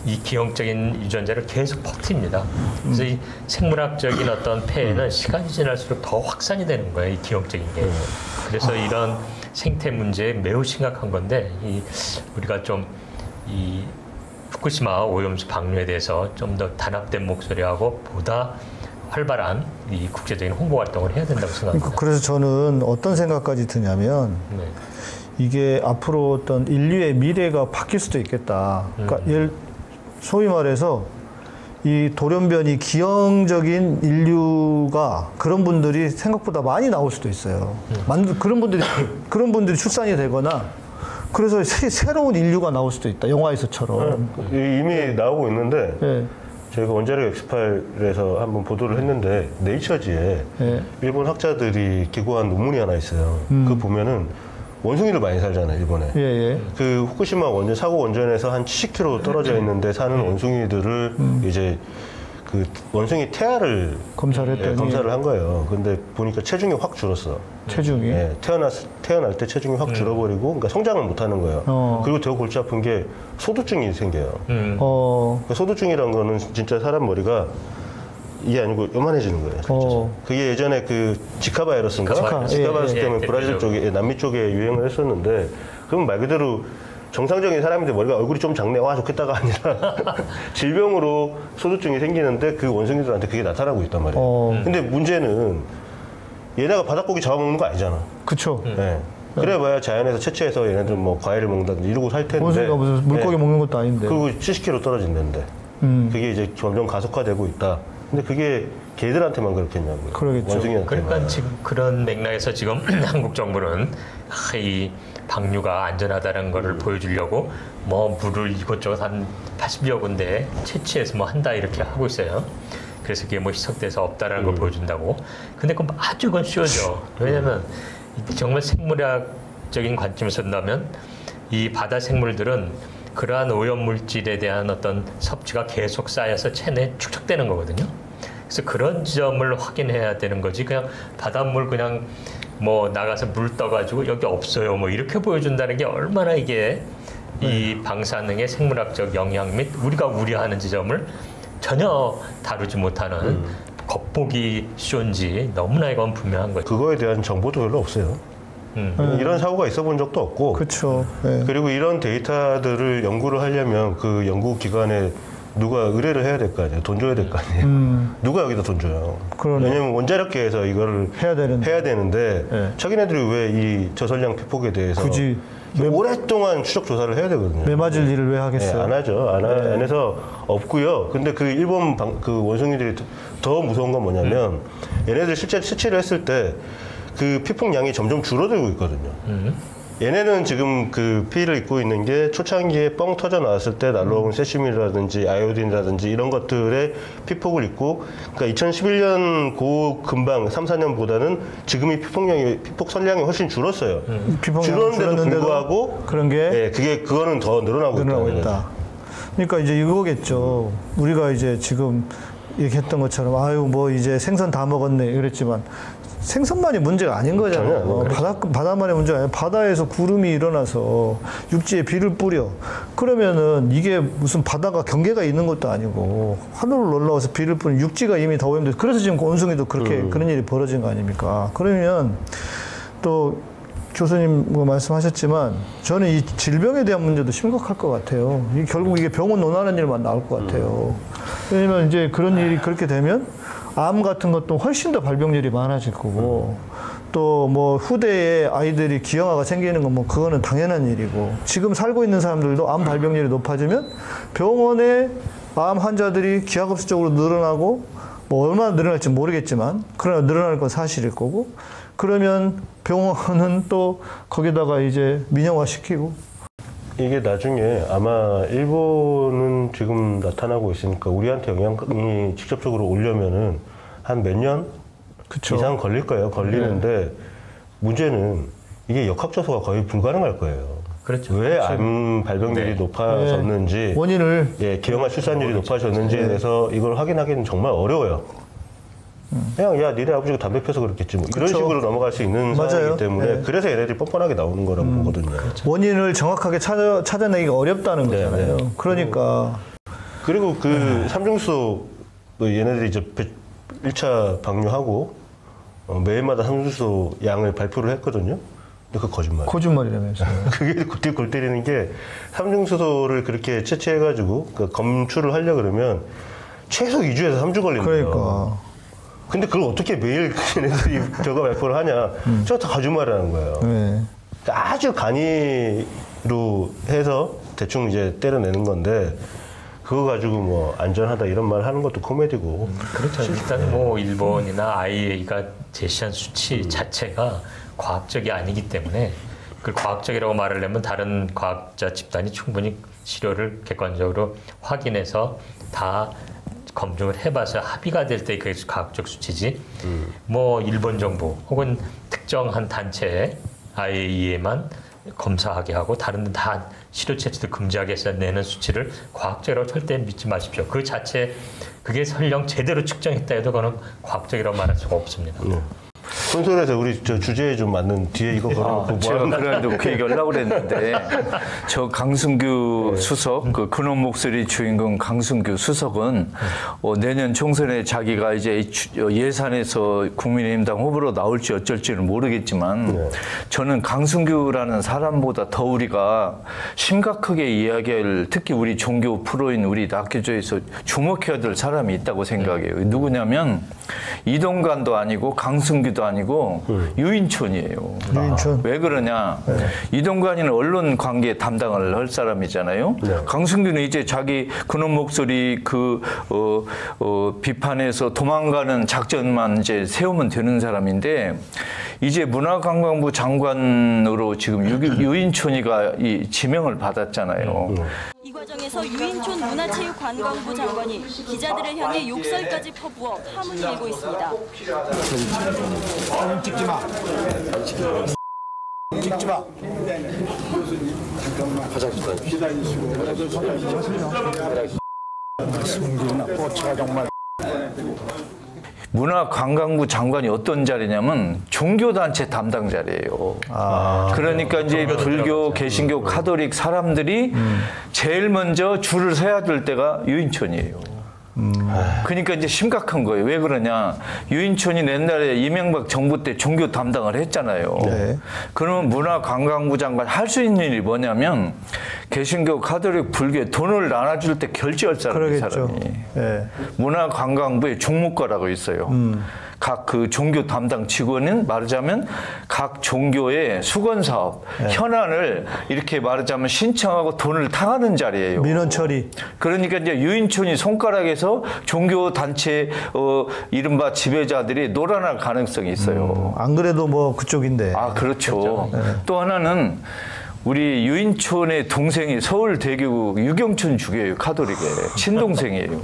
이 기형적인 유전자를 계속 퍼뜨립니다. 그래서 이 생물학적인 어떤 폐해는 시간이 지날수록 더 확산이 되는 거예요. 이 기형적인 게. 그래서 이런 생태 문제 매우 심각한 건데 우리가 좀 이 후쿠시마 오염수 방류에 대해서 좀 더 단합된 목소리하고 보다 활발한 이 국제적인 홍보 활동을 해야 된다고 생각합니다. 그래서 저는 어떤 생각까지 드냐면 네. 이게 앞으로 어떤 인류의 미래가 바뀔 수도 있겠다. 그러니까 소위 말해서 이 돌연변이 기형적인 인류가 그런 분들이 생각보다 많이 나올 수도 있어요. 그런 분들이 출산이 되거나 그래서 새로운 인류가 나올 수도 있다. 영화에서처럼. 이미 나오고 있는데 네. 저희가 원자력 엑스파일에서 한번 보도를 했는데 네이처지에 네. 일본 학자들이 기고한 논문이 하나 있어요. 그거 보면은 원숭이를 많이 살잖아요, 일본에. 예예. 그 후쿠시마 원전 사고 원전에서 한 70km 떨어져 있는데 사는 원숭이들을 이제 그 원숭이 태아를 검사했더니 검사를 한 거예요. 근데 보니까 체중이 확 줄었어. 체중이? 예, 태어날 때 체중이 확 줄어버리고, 그러니까 성장을 못 하는 거예요. 그리고 더 골치 아픈 게 소두증이 생겨요. 그러니까 소두증이란 거는 진짜 사람 머리가 이게 아니고 요만해지는 거예요. 그게 예전에 그 지카바이러스인가? 지카바이러스 때문에 브라질 쪽에 남미 쪽에 유행을 했었는데 그럼 말 그대로 정상적인 사람인데 머리가 얼굴이 좀 작네, 와 좋겠다가 아니라 질병으로 소두증이 생기는데 그 원숭이들한테 그게 나타나고 있단 말이에요. 근데 문제는 얘네가 바닷고기 잡아먹는 거 아니잖아. 그쵸. 네. 그래봐야 자연에서 채취해서 얘네들 뭐 과일을 먹는다든지 이러고 살 텐데. 원숭이가 무슨 물고기 네. 먹는 것도 아닌데. 그리고 70kg 떨어진다는데. 그게 이제 점점 가속화되고 있다. 근데 그게 걔들한테만 그렇겠냐고요. 그러겠죠. 원숭이한테만. 그러니까 지금 그런 맥락에서 지금 한국 정부는 이 방류가 안전하다는 거를 보여주려고 뭐 물을 이것저것 한 80여 군데 채취해서 뭐 한다 이렇게 하고 있어요. 그래서 그게 뭐 희석돼서 없다라는 걸 보여준다고. 근데 그건 아주 그건 쉬워져. 왜냐면 정말 생물학적인 관점에서 본다면 이 바다 생물들은 그러한 오염물질에 대한 어떤 섭취가 계속 쌓여서 체내에 축적되는 거거든요. 그래서 그런 지점을 확인해야 되는 거지. 그냥 바닷물 그냥 뭐 나가서 물 떠가지고 여기 없어요. 뭐 이렇게 보여준다는 게 얼마나 이게 이 방사능의 생물학적 영향 및 우리가 우려하는 지점을 전혀 다루지 못하는 겉보기 쉬운지 너무나 이건 분명한 거죠. 그거에 대한 정보도 별로 없어요. 이런 사고가 있어 본 적도 없고. 그렇죠. 네. 그리고 이런 데이터들을 연구를 하려면 그 연구기관에 누가 의뢰를 해야 될 거 아니에요. 돈 줘야 될 거 아니에요. 누가 여기다 돈 줘요. 그러네. 왜냐면 원자력계에서 이거를 해야 되는데 네. 자기네들이 왜 이 저설량 피폭에 대해서 굳이 오랫동안 추적 조사를 해야 되거든요. 매 맞을 일을 왜 하겠어요? 네, 안 하죠. 안 해서 없고요. 근데 그 일본 그 원숭이들이 더 무서운 건 뭐냐면 얘네들 실제 채취를 했을 때 그 피폭 양이 점점 줄어들고 있거든요. 얘네는 지금 그 피해를 입고 있는 게 초창기에 뻥 터져 나왔을 때 날라온 세슘이라든지 아이오딘이라든지 이런 것들의 피폭을 입고, 그러니까 2011년 고 금방 3, 4년보다는 지금이 피폭 선량이 훨씬 줄었어요. 줄었는데도 불구하고 그런 게 예, 그거는 더 늘어나고 있다. 그러니까 이제 이거겠죠. 우리가 이제 지금 얘기했던 것처럼 아유 뭐 이제 생선 다 먹었네 그랬지만. 생선만이 문제가 아닌 거잖아요. 바다만의 문제가 아니라 바다에서 구름이 일어나서 육지에 비를 뿌려. 그러면은 이게 무슨 바다가 경계가 있는 것도 아니고 하늘로 올라와서 비를 뿌리는 육지가 이미 다 오염돼. 그래서 지금 원숭이도 그렇게 그런 일이 벌어진 거 아닙니까? 그러면 또 교수님 말씀하셨지만 저는 이 질병에 대한 문제도 심각할 것 같아요. 결국 이게 병원 논하는 일만 나올 것 같아요. 왜냐면 이제 그런 일이 그렇게 되면 암 같은 것도 훨씬 더 발병률이 많아질 거고 또 뭐 후대에 아이들이 기형아가 생기는 건 뭐 그거는 당연한 일이고 지금 살고 있는 사람들도 암 발병률이 높아지면 병원에 암 환자들이 기하급수적으로 늘어나고 뭐 얼마나 늘어날지 모르겠지만 그러나 늘어날 건 사실일 거고 그러면 병원은 또 거기다가 이제 민영화시키고 이게 나중에 아마 일본은 지금 나타나고 있으니까 우리한테 영향이 직접적으로 오려면은 한 몇 년 이상 걸릴 거예요. 걸리는데 문제는 이게 역학조사가 거의 불가능할 거예요. 그렇죠. 왜 암 발병률이 높아졌는지 원인을 기형아 출산율이 높아졌는지에 대해서 이걸 확인하기는 정말 어려워요. 그냥 야 니네 아버지가 담배 펴서 그렇겠지 뭐 이런 식으로 넘어갈 수 있는 상황이기 때문에 그래서 얘네들이 뻔뻔하게 나오는 거라고 보거든요. 그렇죠. 원인을 정확하게 찾아내기가 어렵다는 거잖아요. 네. 그러니까 그리고 그 삼중수도 얘네들이 이제 1차 방류하고 매일마다 삼중수 양을 발표를 했거든요. 근데 그거 거짓말이에요. 거짓말이라면서요. 그게 골 때리는 게 삼중수소를 그렇게 채취해가지고 그러니까 검출을 하려고 그러면 최소 2주에서 3주 걸린대요. 그러니까. 근데 그걸 어떻게 매일 얘네들이 저거 발표를 하냐. 저거 다 거짓말이라는 거예요. 네. 아주 간이로 해서 대충 이제 때려내는 건데 그거 가지고 뭐 안전하다 이런 말 하는 것도 코미디고. 그렇죠. 일단 뭐 일본이나 IAEA가 제시한 수치 자체가 과학적이 아니기 때문에 그걸 과학적이라고 말을 하면 다른 과학자 집단이 충분히 시료를 객관적으로 확인해서 다 검증을 해봐서 합의가 될 때 그게 과학적 수치지. 뭐 일본 정부 혹은 특정한 단체에 IAEA만 검사하게 하고 다른 데 다 시료 채취도 금지하게 해서 내는 수치를 과학적이라고 절대 믿지 마십시오. 그 자체 그게 설령 제대로 측정했다 해도 그건 과학적이라고 말할 수가 없습니다. 송소에서 우리 저 주제에 좀 맞는 뒤에 이거 걸어놓고 뭐 제가 그래도 그 얘기를 하려고 그랬는데 저 강승규 네. 수석 그 근원 목소리 주인공 강승규 수석은 내년 총선에 자기가 이제 예산에서 국민의힘당 후보로 나올지 어쩔지는 모르겠지만 네. 저는 강승규라는 사람보다 더 우리가 심각하게 이야기할 특히 우리 종교 프로인 우리 낙교조에서 주목해야 될 사람이 있다고 생각해요. 누구냐면 이동관도 아니고 강승규도 아니고 유인촌이에요. 유인촌. 왜 그러냐? 네. 이동관이는 언론 관계 담당을 할 사람이잖아요. 네. 강승규는 이제 자기 근원 목소리 그 비판에서 도망가는 작전만 이제 세우면 되는 사람인데 이제 문화관광부 장관으로 지금 유인촌이가 이 지명을 받았잖아요. 이 과정에서 유인촌 문화체육관광부 장관이 기자들을 향해 욕설까지 퍼부어 파문이 되고 있습니다. 찍지 마. 찍지 마. 잠깐만. 화장실 기다리시고. 승규나 포차가 정말. 문화관광부 장관이 어떤 자리냐면 종교단체 담당 자리예요. 아, 그러니까 이제 불교, 개신교, 카톨릭 사람들이 제일 먼저 줄을 서야 될 때가 유인촌이에요. 그러니까 이제 심각한 거예요. 왜 그러냐? 유인촌이 옛날에 이명박 정부 때 종교 담당을 했잖아요. 네. 그러면 문화관광부 장관 할 수 있는 일이 뭐냐면 개신교, 카톨릭, 불교에 돈을 나눠줄 때 결제할 사람이 네. 문화관광부의 종무과라고 있어요. 각 그 종교 담당 직원은 말하자면 각 종교의 수건 사업 네. 현안을 이렇게 말하자면 신청하고 돈을 타가는 자리예요. 민원 처리. 그러니까 이제 유인촌이 손가락에서 종교 단체 이른바 지배자들이 놀아날 가능성이 있어요. 안 그래도 뭐 그쪽인데. 아 그렇죠. 네. 또 하나는. 우리 유인촌의 동생이 서울대교구 유경촌 주교예요. 카톨릭의 친동생이에요.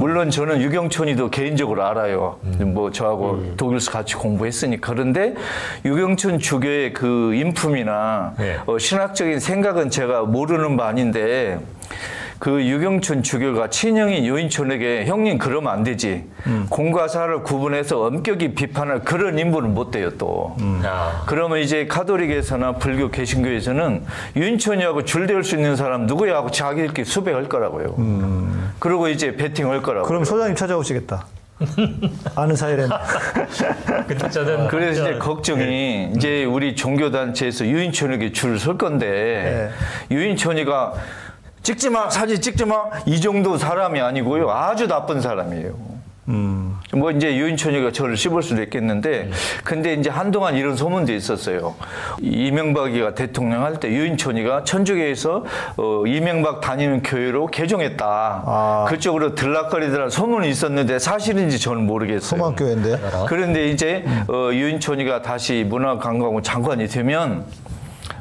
물론 저는 유경촌이도 개인적으로 알아요. 뭐 저하고 독일에서 같이 공부했으니까. 그런데 유경촌 주교의 그 인품이나 네. 신학적인 생각은 제가 모르는 바 아닌데 그 유경촌 주교가 친형인 유인촌에게 형님 그러면 안 되지. 공과 사를 구분해서 엄격히 비판할 그런 인물은 못 돼요 또. 그러면 이제 카톨릭에서나 불교 개신교에서는 유인촌이하고 줄대할 수 있는 사람 누구야 하고 자기들끼리 수배할 거라고요. 그리고 이제 배팅할 거라고요. 그럼 소장님 찾아오시겠다. 아는 사이는. 그래서 이제 걱정이 네. 이제 우리 종교단체에서 유인촌에게 줄 설 건데 네. 유인촌이가 찍지 마, 사진 찍지 마. 이 정도 사람이 아니고요. 아주 나쁜 사람이에요. 뭐 이제 유인촌이가 저를 씹을 수도 있겠는데, 근데 이제 한동안 이런 소문도 있었어요. 이명박이가 대통령 할 때 유인촌이가 천주교에서 이명박 다니는 교회로 개종했다. 아. 그쪽으로 들락거리더라 소문이 있었는데 사실인지 저는 모르겠어요. 소망교회인데. 그런데 이제 유인촌이가 다시 문화관광부 장관이 되면.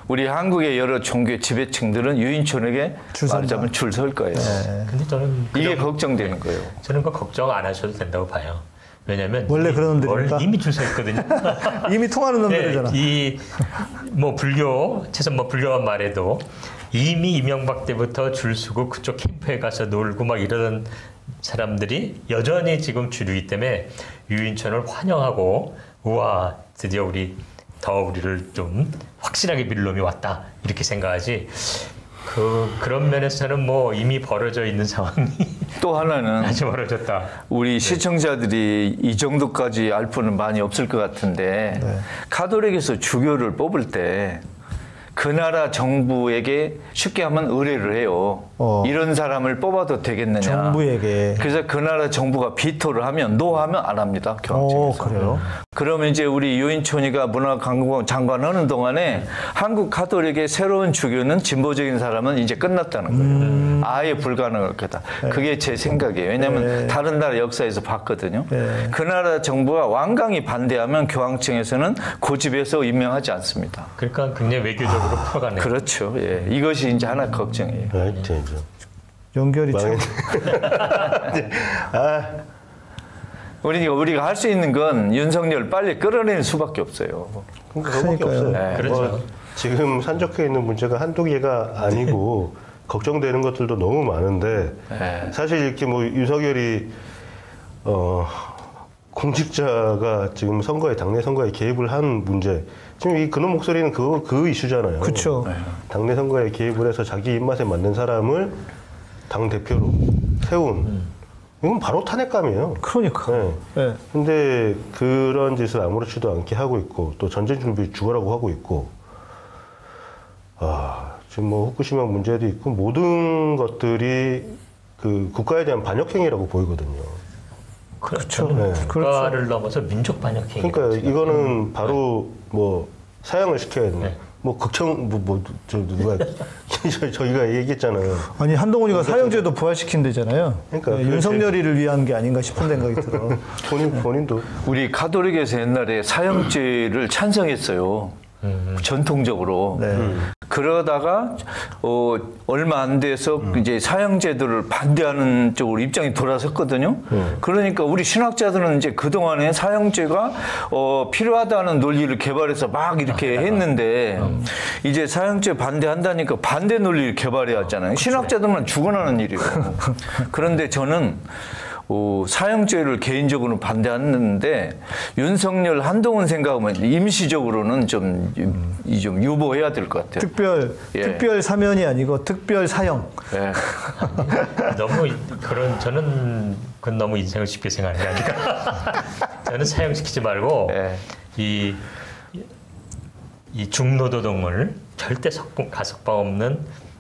우리 한국의 여러 종교 지배층들은 유인촌에게 말하자면 줄 설 거예요. 네. 근데 저는 이게 걱정되는 거예요. 저는 그 걱정 안 하셔도 된다고 봐요. 왜냐면 원래 그런 놈들이니까 이미 줄 서 있거든요. 이미 통하는 놈들이잖아. 네, 이 뭐 불교, 최소 뭐 불교만 말해도 이미 이명박 때부터 줄 서고 그쪽 캠프에 가서 놀고 막 이러던 사람들이 여전히 지금 주류이기 때문에 유인촌을 환영하고 우와 드디어 우리 더 우리를 좀 확실하게 밀 놈이 왔다 이렇게 생각하지 그런 면에서는 뭐 이미 벌어져 있는 상황이 또 하나는 아주 벌어졌다. 우리 네. 시청자들이 이 정도까지 알 분은 많이 없을 것 같은데 네. 카톨릭에서 주교를 뽑을 때 그 나라 정부에게 쉽게 하면 의뢰를 해요. 이런 사람을 뽑아도 되겠느냐. 정부에게. 그래서 그 나라 정부가 비토를 하면 노하면 안 합니다. 교황청에서. 그래요? 그러면 이제 우리 유인촌이가 문화관광부 장관 하는 동안에 한국 카톨릭의 새로운 주교는 진보적인 사람은 이제 끝났다는 거예요. 아예 불가능할 거다. 네. 그게 제 생각이에요. 왜냐하면 네. 다른 나라 역사에서 봤거든요. 네. 그 나라 정부가 완강히 반대하면 교황청에서는 고집해서 임명하지 않습니다. 그러니까 굉장히 외교적 풀어가네요. 그렇죠. 예. 이것이 이제 하나 걱정이에요. 연결이 참. 아. 우리가 할 수 있는 건 윤석열 빨리 끌어내는 수밖에 없어요. 그거밖에 없어요. 네. 그렇죠. 뭐 지금 산적해 있는 문제가 한두 개가 아니고 걱정되는 것들도 너무 많은데 네. 사실 이렇게 뭐 윤석열이 공직자가 지금 선거에, 당내 선거에 개입을 한 문제. 지금 이 근원 목소리는 그 이슈잖아요. 그렇죠. 당내 선거에 개입을 해서 자기 입맛에 맞는 사람을 당대표로 세운. 이건 바로 탄핵감이에요. 그러니까. 네. 네. 근데 그런 짓을 아무렇지도 않게 하고 있고, 또 전쟁 준비 죽어라고 하고 있고, 아, 지금 뭐 후쿠시마 문제도 있고, 모든 것들이 그 국가에 대한 반역행위라고 보이거든요. 그렇죠. 네. 국가를 그렇죠. 넘어서 민족 반역행위. 그러니까 이거는 바로 뭐 사형을 시켜야 되는. 네. 뭐 극청 뭐저 누가 저희가 얘기했잖아요. 아니 한동훈이가 사형제도 부활시킨대잖아요. 그러니까 네, 윤석열이를 위한 게 아닌가 싶은 생각이 들어. 본인도 우리 가톨릭에서 옛날에 사형제를 찬성했어요. 전통적으로. 네. 그러다가 얼마 안 돼서 이제 사형제도를 반대하는 쪽으로 입장이 돌아섰거든요. 그러니까 우리 신학자들은 이제 그동안에 사형제가 필요하다는 논리를 개발해서 막 이렇게 했는데 이제 사형제 반대한다니까 반대 논리를 개발해 왔잖아요. 신학자들만 죽어나는 일이에요. 그런데 저는 사형죄를 개인적으로는 반대하는데 윤석열, 한동훈 생각하면 임시적으로는 좀 유보해야 될 것 같아요. 특별 사면이 아니고 특별 사형. 예. 너무 저는 그건 너무 인생을 쉽게 생각하는 게 아닐까. 저는 사형시키지 말고 예. 이 중노동을 절대 가석방 없는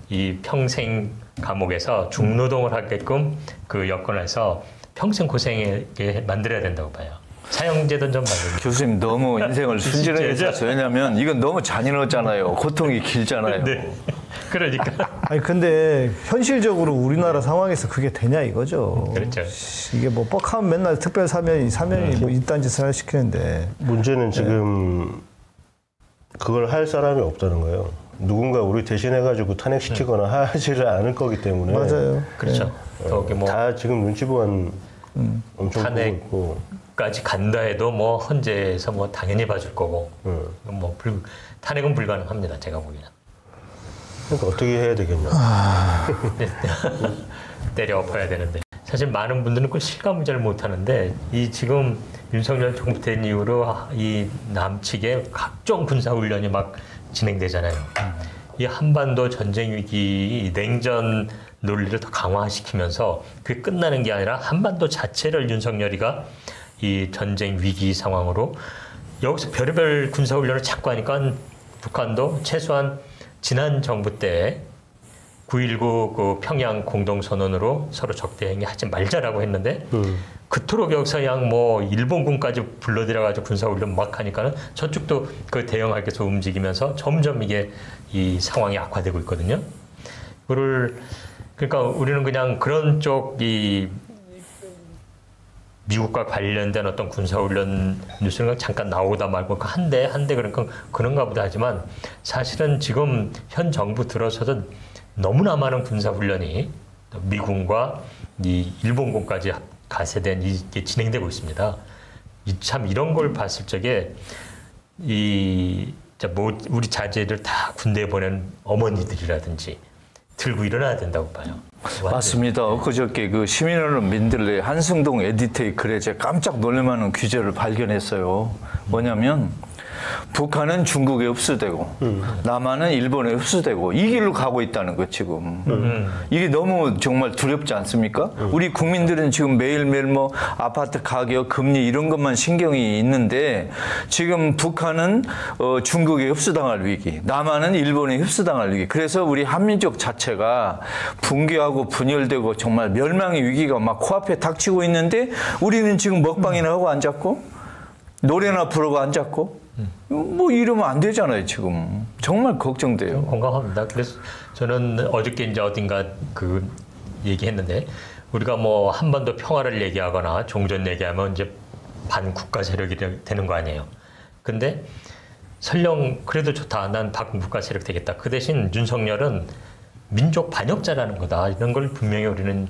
이 평생 감옥에서 중노동을 하게끔 그 여건에서 평생 고생하게 만들어야 된다고 봐요. 사형제도는 좀 만들어요. 교수님 너무 인생을 순진하게 했어요. 왜냐하면 이건 너무 잔인하잖아요. 고통이 길잖아요. 네. 그러니까. 아니 근데 현실적으로 우리나라 상황에서 그게 되냐 이거죠. 그렇죠. 이게 뭐 뻑하면 맨날 특별 사면이 뭐 이딴 짓을 시키는데. 문제는 지금 그걸 할 사람이 없다는 거예요. 누군가 우리 대신해가지고 탄핵시키거나 하지를 않을 거기 때문에. 맞아요. 그렇죠. 네. 뭐 다 지금 눈치 보한 엄청 탄핵까지 간다 해도 뭐 헌재에서 뭐 당연히 봐줄 거고 뭐 탄핵은 불가능합니다. 제가 보기에는. 그러니까 어떻게 해야 되겠냐. 때려 엎어야 되는데. 사실 많은 분들은 그 실감을 잘 못하는데 이 지금 윤석열 정부 된 이후로 이 남측의 각종 군사훈련이 막 진행되잖아요. 이 한반도 전쟁 위기, 냉전 논리를 더 강화시키면서 그게 끝나는 게 아니라 한반도 자체를 윤석열이가 이 전쟁 위기 상황으로 여기서 별의별 군사훈련을 자꾸 하니까 북한도 최소한 지난 정부 때 9.19 그 평양 공동선언으로 서로 적대행위 하지 말자라고 했는데 그토록 여기서 양 뭐 일본군까지 불러들여가지고 군사훈련 막 하니까는 저쪽도 그 대응하기 위해서 움직이면서 점점 이게 이 상황이 악화되고 있거든요. 그러니까 우리는 그냥 그런 쪽 이 미국과 관련된 어떤 군사훈련 뉴스는 잠깐 나오다 말고 한 대 그러니까 그런가 보다 하지만 사실은 지금 현 정부 들어서도 너무나 많은 군사훈련이 미군과 이 일본군까지 가세된 이게 진행되고 있습니다. 참 이런 걸 봤을 적에 우리 자제를 다 군대에 보낸 어머니들이라든지 들고 일어나야 된다고 봐요. 맞습니다. 엊그저께 그 시민언론 민들레 한승동 에디터의 글에 제가 깜짝 놀랄만한 규제를 발견했어요. 뭐냐면 북한은 중국에 흡수되고 남한은 일본에 흡수되고 이 길로 가고 있다는 거 지금. 이게 너무 정말 두렵지 않습니까? 우리 국민들은 지금 매일매일 뭐 아파트 가격, 금리 이런 것만 신경이 있는데 지금 북한은 중국에 흡수당할 위기, 남한은 일본에 흡수당할 위기. 그래서 우리 한민족 자체가 붕괴하고 분열되고 정말 멸망의 위기가 막 코앞에 닥치고 있는데 우리는 지금 먹방이나 하고 앉았고 노래나 부르고 앉았고 뭐 이러면 안 되잖아요 지금. 정말 걱정돼요. 공감합니다. 그래서 저는 어저께 이제 어딘가 그 얘기했는데 우리가 뭐 한반도 평화를 얘기하거나 종전 얘기하면 이제 반국가 세력이 되는 거 아니에요. 근데 설령 그래도 좋다, 난 반국가 세력 되겠다. 그 대신 윤석열은 민족 반역자라는 거다. 이런 걸 분명히 우리는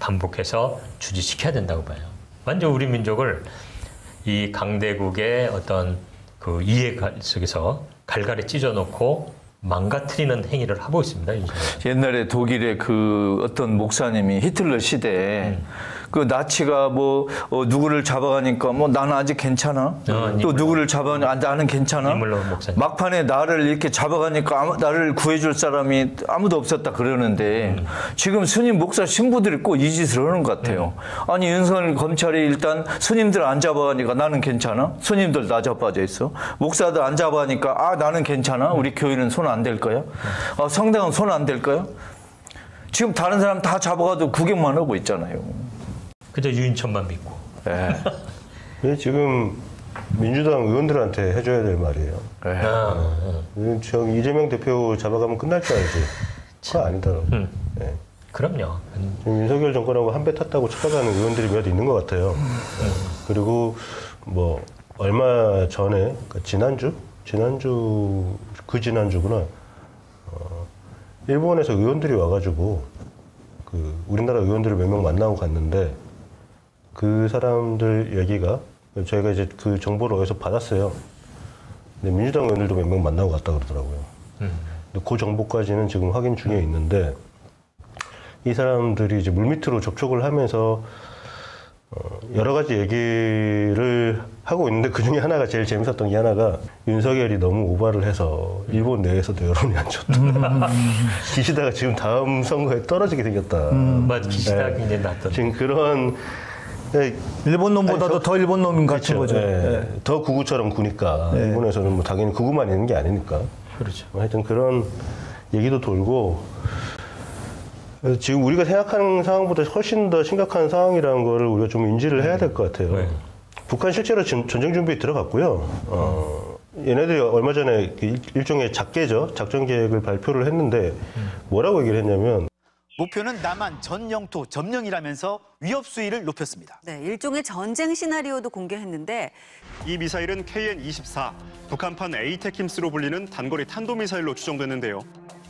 반복해서 주지시켜야 된다고 봐요. 완전 우리 민족을 이 강대국의 어떤 그 이해 속에서 갈갈이 찢어놓고 망가뜨리는 행위를 하고 있습니다. 이제. 옛날에 독일의 그 어떤 목사님이 히틀러 시대에 그 나치가 뭐 누구를 잡아가니까 뭐 나는 아직 괜찮아. 또 누구를 잡아가니까 나는 괜찮아. 막판에 나를 이렇게 잡아가니까 나를 구해줄 사람이 아무도 없었다 그러는데 지금 스님, 목사, 신부들이 꼭 이 짓을 하는 것 같아요. 아니 윤석열 검찰이 일단 스님들 안 잡아가니까 나는 괜찮아. 스님들 나 자빠져 있어. 목사들 안 잡아가니까 아 나는 괜찮아. 우리 교회는 손 안 댈 거야. 아, 성당은 손 안 댈 거야. 지금 다른 사람 다 잡아가도 구경만 하고 있잖아요. 그저 유인천만 믿고. 네. 근데 지금 민주당 의원들한테 해줘야 될 말이에요. 네. 이재명 대표 잡아가면 끝날 줄 알지. 그거 아니더라고. 네. 그럼요. 지금 윤석열 정권하고 한 배 탔다고 찾아가는 의원들이 몇 있는 것 같아요. 그리고 뭐 얼마 전에 그러니까 지난주구나. 일본에서 의원들이 와가지고 그 우리나라 의원들을 몇 명 만나고 갔는데 그 사람들 얘기가 저희가 이제 그 정보를 어디서 받았어요. 근데 민주당 의원들도 몇 명 만나고 갔다 그러더라고요. 근데 그 정보까지는 지금 확인 중에 있는데 이 사람들이 이제 물밑으로 접촉을 하면서 여러 가지 얘기를 하고 있는데 그 중에 하나가 제일 재밌었던 게 하나가 윤석열이 너무 오바를 해서 일본 내에서도 여론이 안 좋다. 기시다가 지금 다음 선거에 떨어지게 생겼다. 맞아. 기시다가 네. 이제 났던. 지금 그런 네. 일본 놈보다도 더 일본 놈인 같은 그렇죠. 거죠. 네. 네. 더 구구처럼 구니까 네. 일본에서는 뭐 당연히 구구만 있는 게 아니니까. 그렇죠. 하여튼 그런 얘기도 돌고. 지금 우리가 생각하는 상황보다 훨씬 더 심각한 상황이라는 거를 우리가 좀 인지를 해야 될 것 같아요. 네. 북한 실제로 전쟁 준비에 들어갔고요. 얘네들이 얼마 전에 일종의 작전 계획을 발표를 했는데 뭐라고 얘기를 했냐면 목표는 남한 전 영토 점령이라면서 위협 수위를 높였습니다. 네, 일종의 전쟁 시나리오도 공개했는데 이 미사일은 KN-24, 북한판 에이테킴스로 불리는 단거리 탄도미사일로 추정되는데요.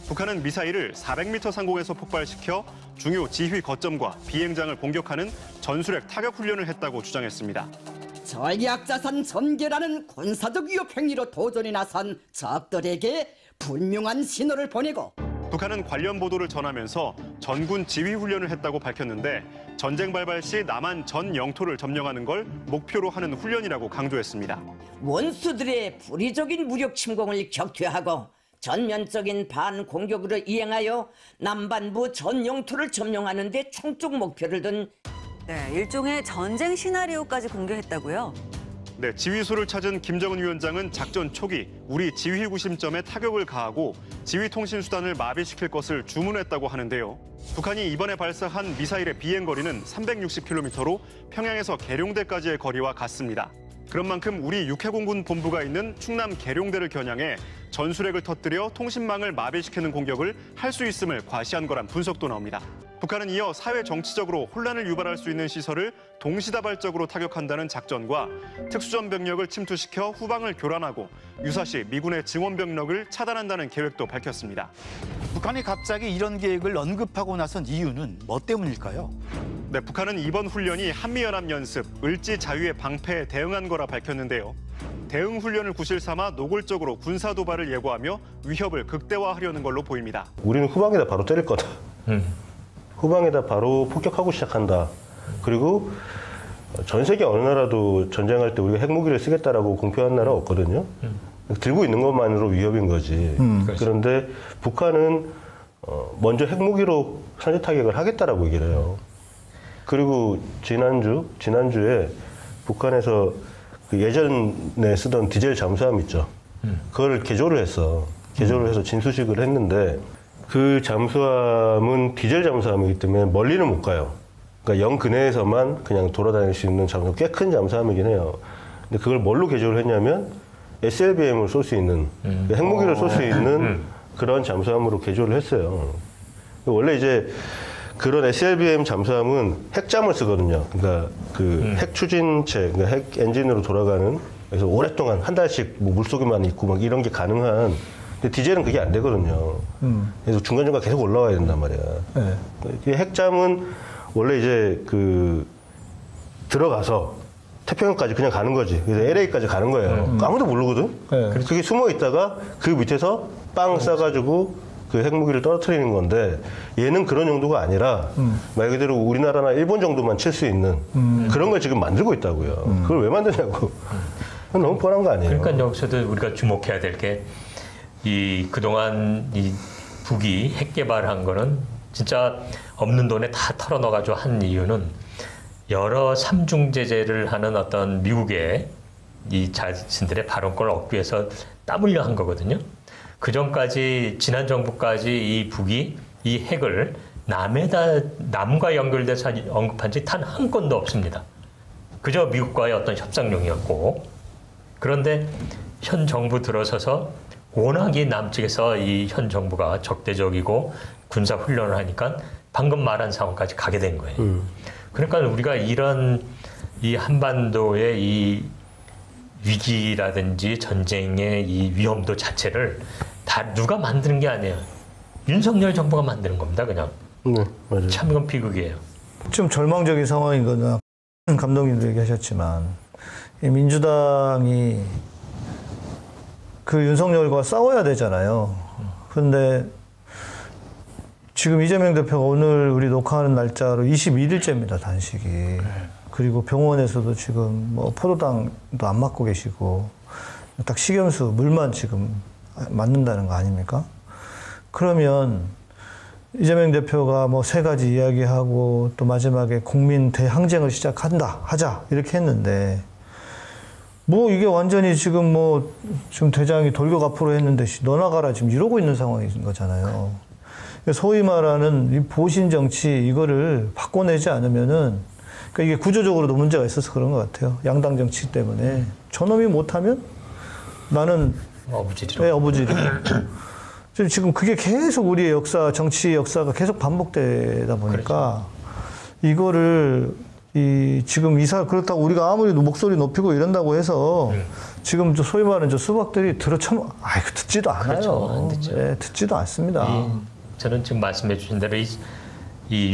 북한은 미사일을 400m 상공에서 폭발시켜 중요 지휘 거점과 비행장을 공격하는 전술핵 타격 훈련을 했다고 주장했습니다. 전략자산 전개라는 군사적 위협 행위로 도전에 나선 적들에게 분명한 신호를 보내고 북한은 관련 보도를 전하면서 전군 지휘 훈련을 했다고 밝혔는데 전쟁 발발 시 남한 전 영토를 점령하는 걸 목표로 하는 훈련이라고 강조했습니다. 원수들의 불의적인 무력 침공을 격퇴하고 전면적인 반공격으로 이행하여 남반부 전 영토를 점령하는 데 총적 목표를 둔 네, 일종의 전쟁 시나리오까지 공개했다고요? 네, 지휘소를 찾은 김정은 위원장은 작전 초기 우리 지휘 구심점에 타격을 가하고 지휘통신수단을 마비시킬 것을 주문했다고 하는데요. 북한이 이번에 발사한 미사일의 비행거리는 360km로 평양에서 계룡대까지의 거리와 같습니다. 그런 만큼 우리 육해공군 본부가 있는 충남 계룡대를 겨냥해 전술핵을 터뜨려 통신망을 마비시키는 공격을 할 수 있음을 과시한 거란 분석도 나옵니다. 북한은 이어 사회 정치적으로 혼란을 유발할 수 있는 시설을 동시다발적으로 타격한다는 작전과 특수전 병력을 침투시켜 후방을 교란하고 유사시 미군의 증원 병력을 차단한다는 계획도 밝혔습니다. 북한이 갑자기 이런 계획을 언급하고 나선 이유는 뭐 때문일까요? 네, 북한은 이번 훈련이 한미연합연습, 을지 자유의 방패에 대응한 거라 밝혔는데요. 대응 훈련을 구실 삼아 노골적으로 군사 도발을 예고하며 위협을 극대화하려는 걸로 보입니다. 우리는 후방에다 바로 때릴 거다. 후방에다 바로 폭격하고 시작한다. 그리고 전 세계 어느 나라도 전쟁할 때 우리가 핵무기를 쓰겠다라고 공표한 나라 없거든요. 들고 있는 것만으로 위협인 거지. 그런데 북한은 먼저 핵무기로 선제 타격을 하겠다라고 얘기를 해요. 그리고 지난주에 북한에서 그 예전에 쓰던 디젤 잠수함 있죠. 그걸 개조를 했어. 개조를 해서 진수식을 했는데 그 잠수함은 디젤 잠수함이기 때문에 멀리는 못 가요. 그러니까 영 근해에서만 그냥 돌아다닐 수 있는 잠수함, 꽤 큰 잠수함이긴 해요. 근데 그걸 뭘로 개조를 했냐면 SLBM을 쏠 수 있는, 핵무기를 쏠 수 있는 그런 잠수함으로 개조를 했어요. 원래 이제 그런 SLBM 잠수함은 핵잠을 쓰거든요. 그러니까 그 핵 추진체, 그러니까 핵 엔진으로 돌아가는, 그래서 오랫동안 한 달씩 뭐 물속에만 있고 막 이런 게 가능한. 근데 디젤은 그게 안 되거든요. 그래서 중간중간 계속 올라와야 된단 말이야. 네. 핵잠은 원래 이제 그 들어가서 태평양까지 그냥 가는 거지. 그래서 LA까지 가는 거예요. 아무도 모르거든. 네. 그게 숨어 있다가 그 밑에서 빵 싸가지고. 그 핵무기를 떨어뜨리는 건데 얘는 그런 용도가 아니라 말 그대로 우리나라나 일본 정도만 칠 수 있는 그런 걸 지금 만들고 있다고요. 그걸 왜 만드냐고. 그건 너무 뻔한 거 아니에요. 그러니까 여기서도 우리가 주목해야 될 게 이 그동안 이 북이 핵 개발한 거는 진짜 없는 돈에 다 털어넣어가지고 한 이유는 여러 삼중제재를 하는 어떤 미국의 이 자신들의 발언권을 얻기 위해서 땀 흘려 한 거거든요. 그 전까지 지난 정부까지 이 북이 이 핵을 남과 연결돼서 언급한 지 단 한 건도 없습니다. 그저 미국과의 어떤 협상용이었고, 그런데 현 정부 들어서서 워낙에 남측에서 이 현 정부가 적대적이고 군사 훈련을 하니까 방금 말한 상황까지 가게 된 거예요. 그러니까 우리가 이런 이 한반도의 이 위기라든지 전쟁의 이 위험도 자체를 다 누가 만드는 게 아니에요. 윤석열 정부가 만드는 겁니다, 그냥. 네, 맞아요. 참 이건 비극이에요. 좀 절망적인 상황인 거는 감독님도 얘기하셨지만 민주당이 그 윤석열과 싸워야 되잖아요. 그런데 지금 이재명 대표가 오늘 우리 녹화하는 날짜로 21일째입니다, 단식이. 그래. 그리고 병원에서도 지금 뭐 포도당도 안 맞고 계시고 딱 식염수, 물만 지금 맞는다는 거 아닙니까? 그러면 이재명 대표가 뭐 세 가지 이야기하고 또 마지막에 국민 대항쟁을 시작한다, 하자, 이렇게 했는데 뭐 이게 완전히 지금 뭐 지금 대장이 돌격 앞으로 했는데 너 나가라 지금 이러고 있는 상황인 거잖아요. 소위 말하는 이 보신 정치 이거를 바꿔내지 않으면은 그러니까 이게 구조적으로도 문제가 있어서 그런 것 같아요. 양당 정치 때문에. 저놈이 못하면 나는 어부지리. 네, 어부지리. 지금 그게 계속 우리의 역사, 정치 역사가 계속 반복되다 보니까 그렇죠. 이거를 지금 그렇다고 우리가 아무리 목소리 높이고 이런다고 해서 지금 저 소위 말하는 저 수박들이 들어참 아이고 듣지도 않아요. 그렇죠. 안 듣죠. 네, 듣지도 않습니다. 저는 지금 말씀해 주신 대로 이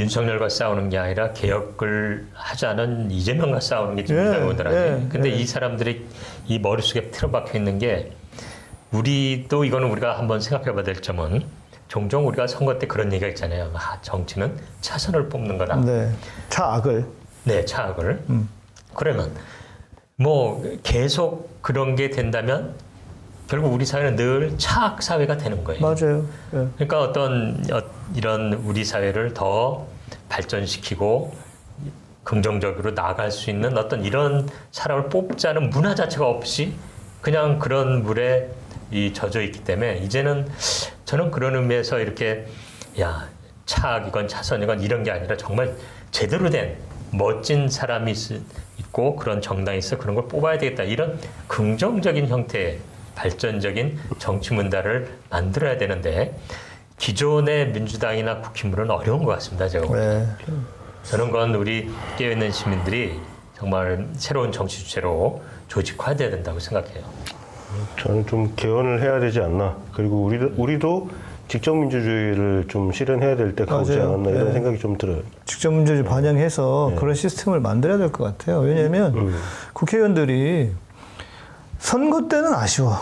윤석열과 싸우는 게 아니라 개혁을 하자는 이재명과 싸우는 게 지금 나오더라고요. 근데 이 사람들이 이 머릿속에 틀어박혀 있는 게 우리도 이거는 우리가 한번 생각해 봐야 될 점은 종종 우리가 선거 때 그런 얘기가 있잖아요. 아, 정치는 차선을 뽑는 거다. 네. 차악을. 네, 차악을. 그러면 뭐 계속 그런 게 된다면 결국 우리 사회는 늘 차악 사회가 되는 거예요. 맞아요. 예. 그러니까 어떤 이런 우리 사회를 더 발전시키고 긍정적으로 나아갈 수 있는 어떤 이런 사람을 뽑자는 문화 자체가 없이 그냥 그런 물에 젖어 있기 때문에 이제는 저는 그런 의미에서 이렇게 야 차악이건 차선이건 이런 게 아니라 정말 제대로 된 멋진 사람이 있고 그런 정당이 있어 그런 걸 뽑아야 되겠다 이런 긍정적인 형태의 발전적인 정치 문화를 만들어야 되는데 기존의 민주당이나 국힘으로는 어려운 것 같습니다. 제가 네. 저는 그건 우리 깨어있는 시민들이 정말 새로운 정치 주체로 조직화돼야 된다고 생각해요. 저는 좀 개헌을 해야 되지 않나. 그리고 우리도 직접 민주주의를 좀 실현해야 될 때가 오지 않았나 이런 네. 생각이 좀 들어요. 직접 민주주의 반영해서 네. 그런 시스템을 만들어야 될 것 같아요. 왜냐하면 국회의원들이 선거 때는 아쉬워.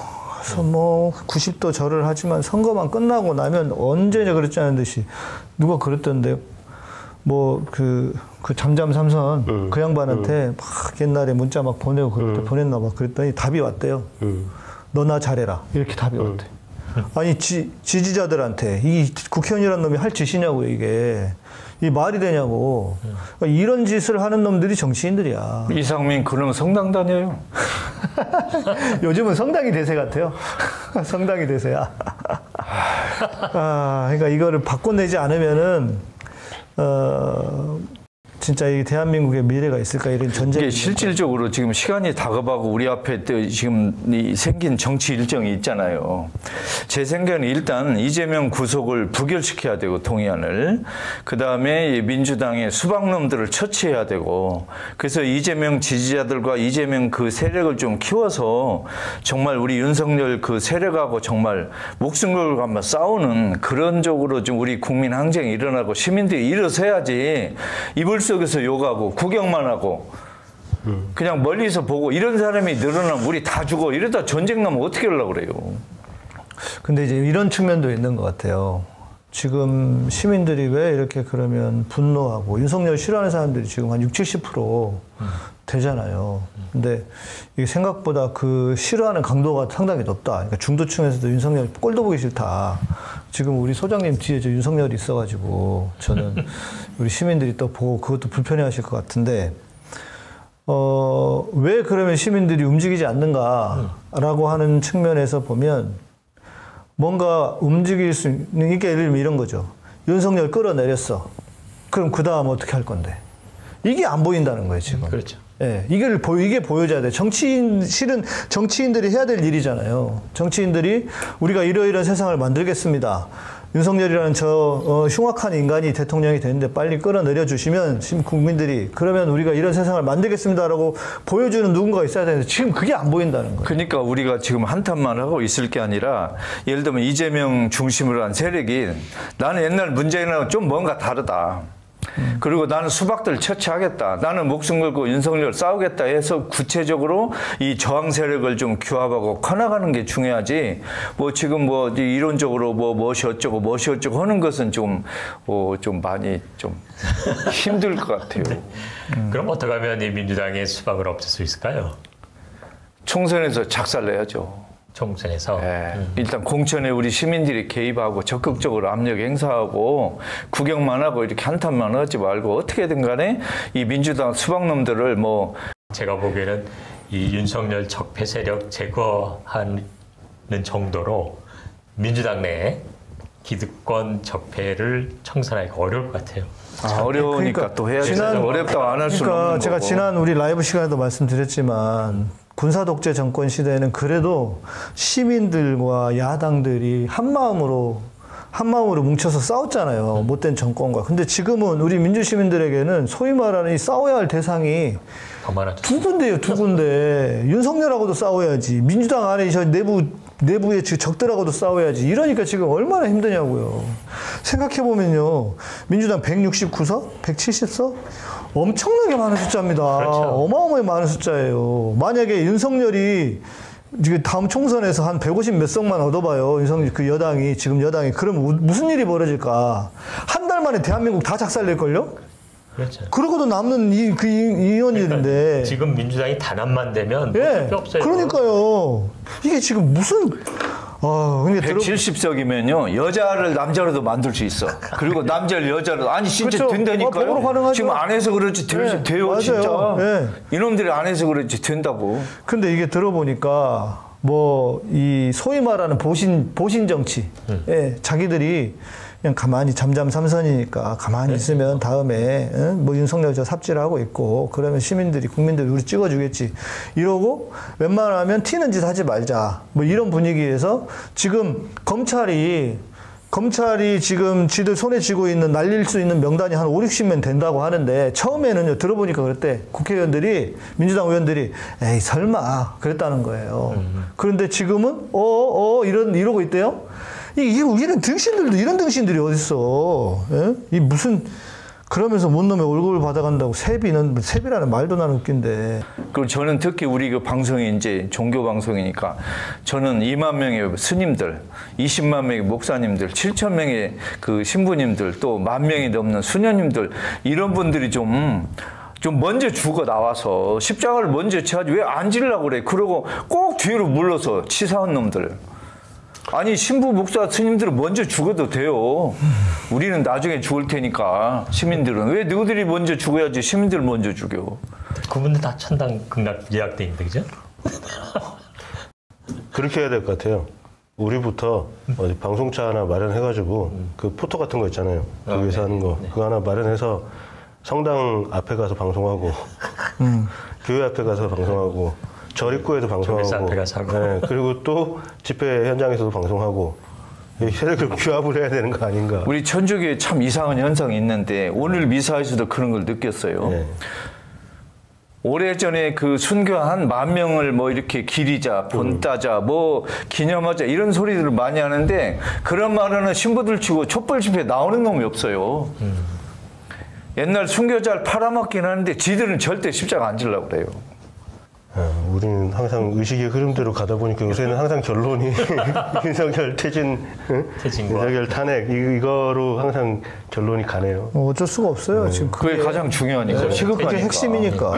그래서 뭐 90도 절을 하지만 선거만 끝나고 나면 언제냐 그랬지 않은 듯이 누가 그랬던데 뭐 그 잠잠 삼선 그 양반한테 막 옛날에 문자 막 보내고 그럴 때 보냈나 봐. 그랬더니 답이 왔대요. 너 나 잘해라 이렇게 답이 왔대. 아니 지지자들한테 이 국회의원이란 놈이 할 짓이냐고 이게. 이 말이 되냐고. 그러니까 이런 짓을 하는 놈들이 정치인들이야. 이상민 그놈 성당 다녀요. 요즘은 성당이 대세 같아요. 성당이 대세야. 아, 그러니까 이거를 바꿔내지 않으면은 진짜 이 대한민국의 미래가 있을까 이런 전쟁. 이게 실질적으로 거. 지금 시간이 다가가고 우리 앞에 지금 생긴 정치 일정이 있잖아요. 제 생각에는 일단 이재명 구속을 부결시켜야 되고 동의안을 그다음에 민주당의 수박놈들을 처치해야 되고 그래서 이재명 지지자들과 이재명 그 세력을 좀 키워서 정말 우리 윤석열 그 세력하고 정말 목숨 걸고 한번 싸우는 그런 쪽으로 좀 우리 국민 항쟁이 일어나고 시민들이 일어서야지 이불 속에서 욕하고 구경만 하고 그냥 멀리서 보고 이런 사람이 늘어나면 우리 다 죽어 이러다 전쟁 나면 어떻게 하려고 그래요. 근데 이제 이런 측면도 있는 것 같아요. 지금 시민들이 왜 이렇게 그러면 분노하고 윤석열 싫어하는 사람들이 지금 한 60, 70% 되잖아요. 근데 이게 생각보다 그 싫어하는 강도가 상당히 높다. 그러니까 중도층에서도 윤석열 꼴도 보기 싫다. 지금 우리 소장님 뒤에 저 윤석열이 있어가지고 저는 우리 시민들이 또 보고 그것도 불편해하실 것 같은데 왜 그러면 시민들이 움직이지 않는가라고 하는 측면에서 보면 뭔가 움직일 수 있는, 이게 예를 들면 이런 거죠. 윤석열 끌어내렸어. 그럼 그 다음 어떻게 할 건데? 이게 안 보인다는 거예요, 지금. 그렇죠. 예, 이게 보여져야 돼. 실은 정치인들이 해야 될 일이잖아요. 정치인들이 우리가 이러이러한 세상을 만들겠습니다. 윤석열이라는 저 흉악한 인간이 대통령이 되는데 빨리 끌어내려 주시면 지금 국민들이 그러면 우리가 이런 세상을 만들겠습니다라고 보여주는 누군가가 있어야 되는데 지금 그게 안 보인다는 거예요. 그러니까 우리가 지금 한탄만 하고 있을 게 아니라 예를 들면 이재명 중심으로 한 세력이 나는 옛날 문재인하고 좀 뭔가 다르다. 그리고 나는 수박들 처치하겠다. 나는 목숨 걸고 윤석열 싸우겠다 해서 구체적으로 이 저항 세력을 좀 규합하고 커나가는 게 중요하지. 뭐 지금 뭐 이론적으로 뭐 뭐시 어쩌고 하는 것은 좀 많이 좀 힘들 것 같아요. 네. 그럼 어떻게 하면 이 민주당의 수박을 없앨 수 있을까요? 총선에서 작살내야죠. 총선에서. 네. 일단 공천에 우리 시민들이 개입하고 적극적으로 압력 행사하고 구경만 하고 이렇게 한탄만 하지 말고 어떻게든 간에 이 민주당 수박놈들을 뭐. 제가 보기에는 이 윤석열 적폐 세력 제거하는 정도로 민주당 내에 기득권 적폐를 청산하기 어려울 것 같아요. 아, 어려우니까 그러니까 또 해야 되죠. 어렵다고 안 할 수는 없는 거고. 제가 지난 우리 라이브 시간에도 말씀드렸지만 군사독재 정권 시대에는 그래도 시민들과 야당들이 한마음으로 뭉쳐서 싸웠잖아요. 못된 정권과. 근데 지금은 우리 민주시민들에게는 소위 말하는 이 싸워야 할 대상이 두 군데예요. 두 군데. 윤석열하고도 싸워야지. 민주당 안에 내부의 적들하고도 싸워야지. 이러니까 지금 얼마나 힘드냐고요. 생각해보면요. 민주당 169석? 170석? 엄청나게 많은 숫자입니다. 그렇죠. 어마어마하게 많은 숫자예요. 만약에 윤석열이 지금 다음 총선에서 한 150 몇 석만 얻어봐요. 윤석열 그 여당이, 지금 여당이. 그럼 무슨 일이 벌어질까? 한 달 만에 대한민국 다 작살낼걸요? 그렇죠. 그러고도 남는 그 의원일인데. 그러니까 지금 민주당이 단합만 되면 예, 필요 없어요. 그러니까요. 이게 지금 무슨. 아, 근데 170석이면요 여자를 남자로도 만들 수 있어. 그리고 남자를 여자로 아니 진짜 그렇죠. 된다니까요. 지금 안 해서 그렇지 네, 돼요 맞아요. 진짜 네. 이놈들이 안 해서 그렇지 된다고. 근데 이게 들어보니까 뭐 이 소위 말하는 보신 정치, 예, 자기들이 그냥 가만히 잠잠삼선이니까 가만히 있으면 다음에 뭐 윤석열 저 삽질하고 있고 그러면 시민들이 국민들이 우리 찍어주겠지 이러고 웬만하면 튀는 짓 하지 말자 뭐 이런 분위기에서 지금 검찰이 지금 지들 손에 쥐고 있는 날릴 수 있는 명단이 한 5, 60명 된다고 하는데 처음에는요 들어보니까 그랬대. 국회의원들이 민주당 의원들이 에이 설마 그랬다는 거예요. 그런데 지금은 이러고 있대요. 이런 등신들도 이런 등신들이 어딨어? 예? 이 무슨 그러면서 못놈의 월급을 받아간다고 세비라는 말도 난 웃긴데. 그리고 저는 특히 우리 그 방송이 이제 종교 방송이니까 저는 2만 명의 스님들, 20만 명의 목사님들, 7천 명의 그 신부님들, 또 1만 명이 넘는 수녀님들 이런 분들이 좀 먼저 죽어 나와서 십자가를 먼저 치하지 왜 안 지려고 그래? 그러고 꼭 뒤로 물러서 치사한 놈들. 아니 신부 목사 스님들은 먼저 죽어도 돼요. 우리는 나중에 죽을 테니까 시민들은 왜 너희들이 먼저 죽어야지 시민들 먼저 죽여. 그분들 다 천당 극락 예약대인데 그죠? 그렇게 해야 될 것 같아요. 우리부터 어디 방송차 하나 마련해가지고 그 포토 같은 거 있잖아요. 거기서 하는 거 그거 하나 마련해서 성당 앞에 가서 방송하고 교회 앞에 가서 방송하고. 절 입구에도 방송하고, 네, 그리고 또 집회 현장에서도 방송하고 세력을 규합을 해야 되는 거 아닌가. 우리 천주교에 참 이상한 현상이 있는데 오늘 미사에서도 그런 걸 느꼈어요. 네. 오래전에 그 순교 한 1만 명을 뭐 이렇게 기리자, 본따자, 뭐 기념하자 이런 소리들을 많이 하는데 그런 말은 신부들 치고 촛불 집회 나오는 놈이 없어요. 옛날 순교자를 팔아먹긴 하는데 지들은 절대 십자가 안 지려고 그래요. 우리는 항상 의식의 흐름대로 가다 보니까 요새는 항상 결론이 윤석열 윤석열 탄핵 이거로 항상 결론이 가네요. 어쩔 수가 없어요. 지금 그게 가장 중요하니까 시급하니까. 이게 핵심이니까.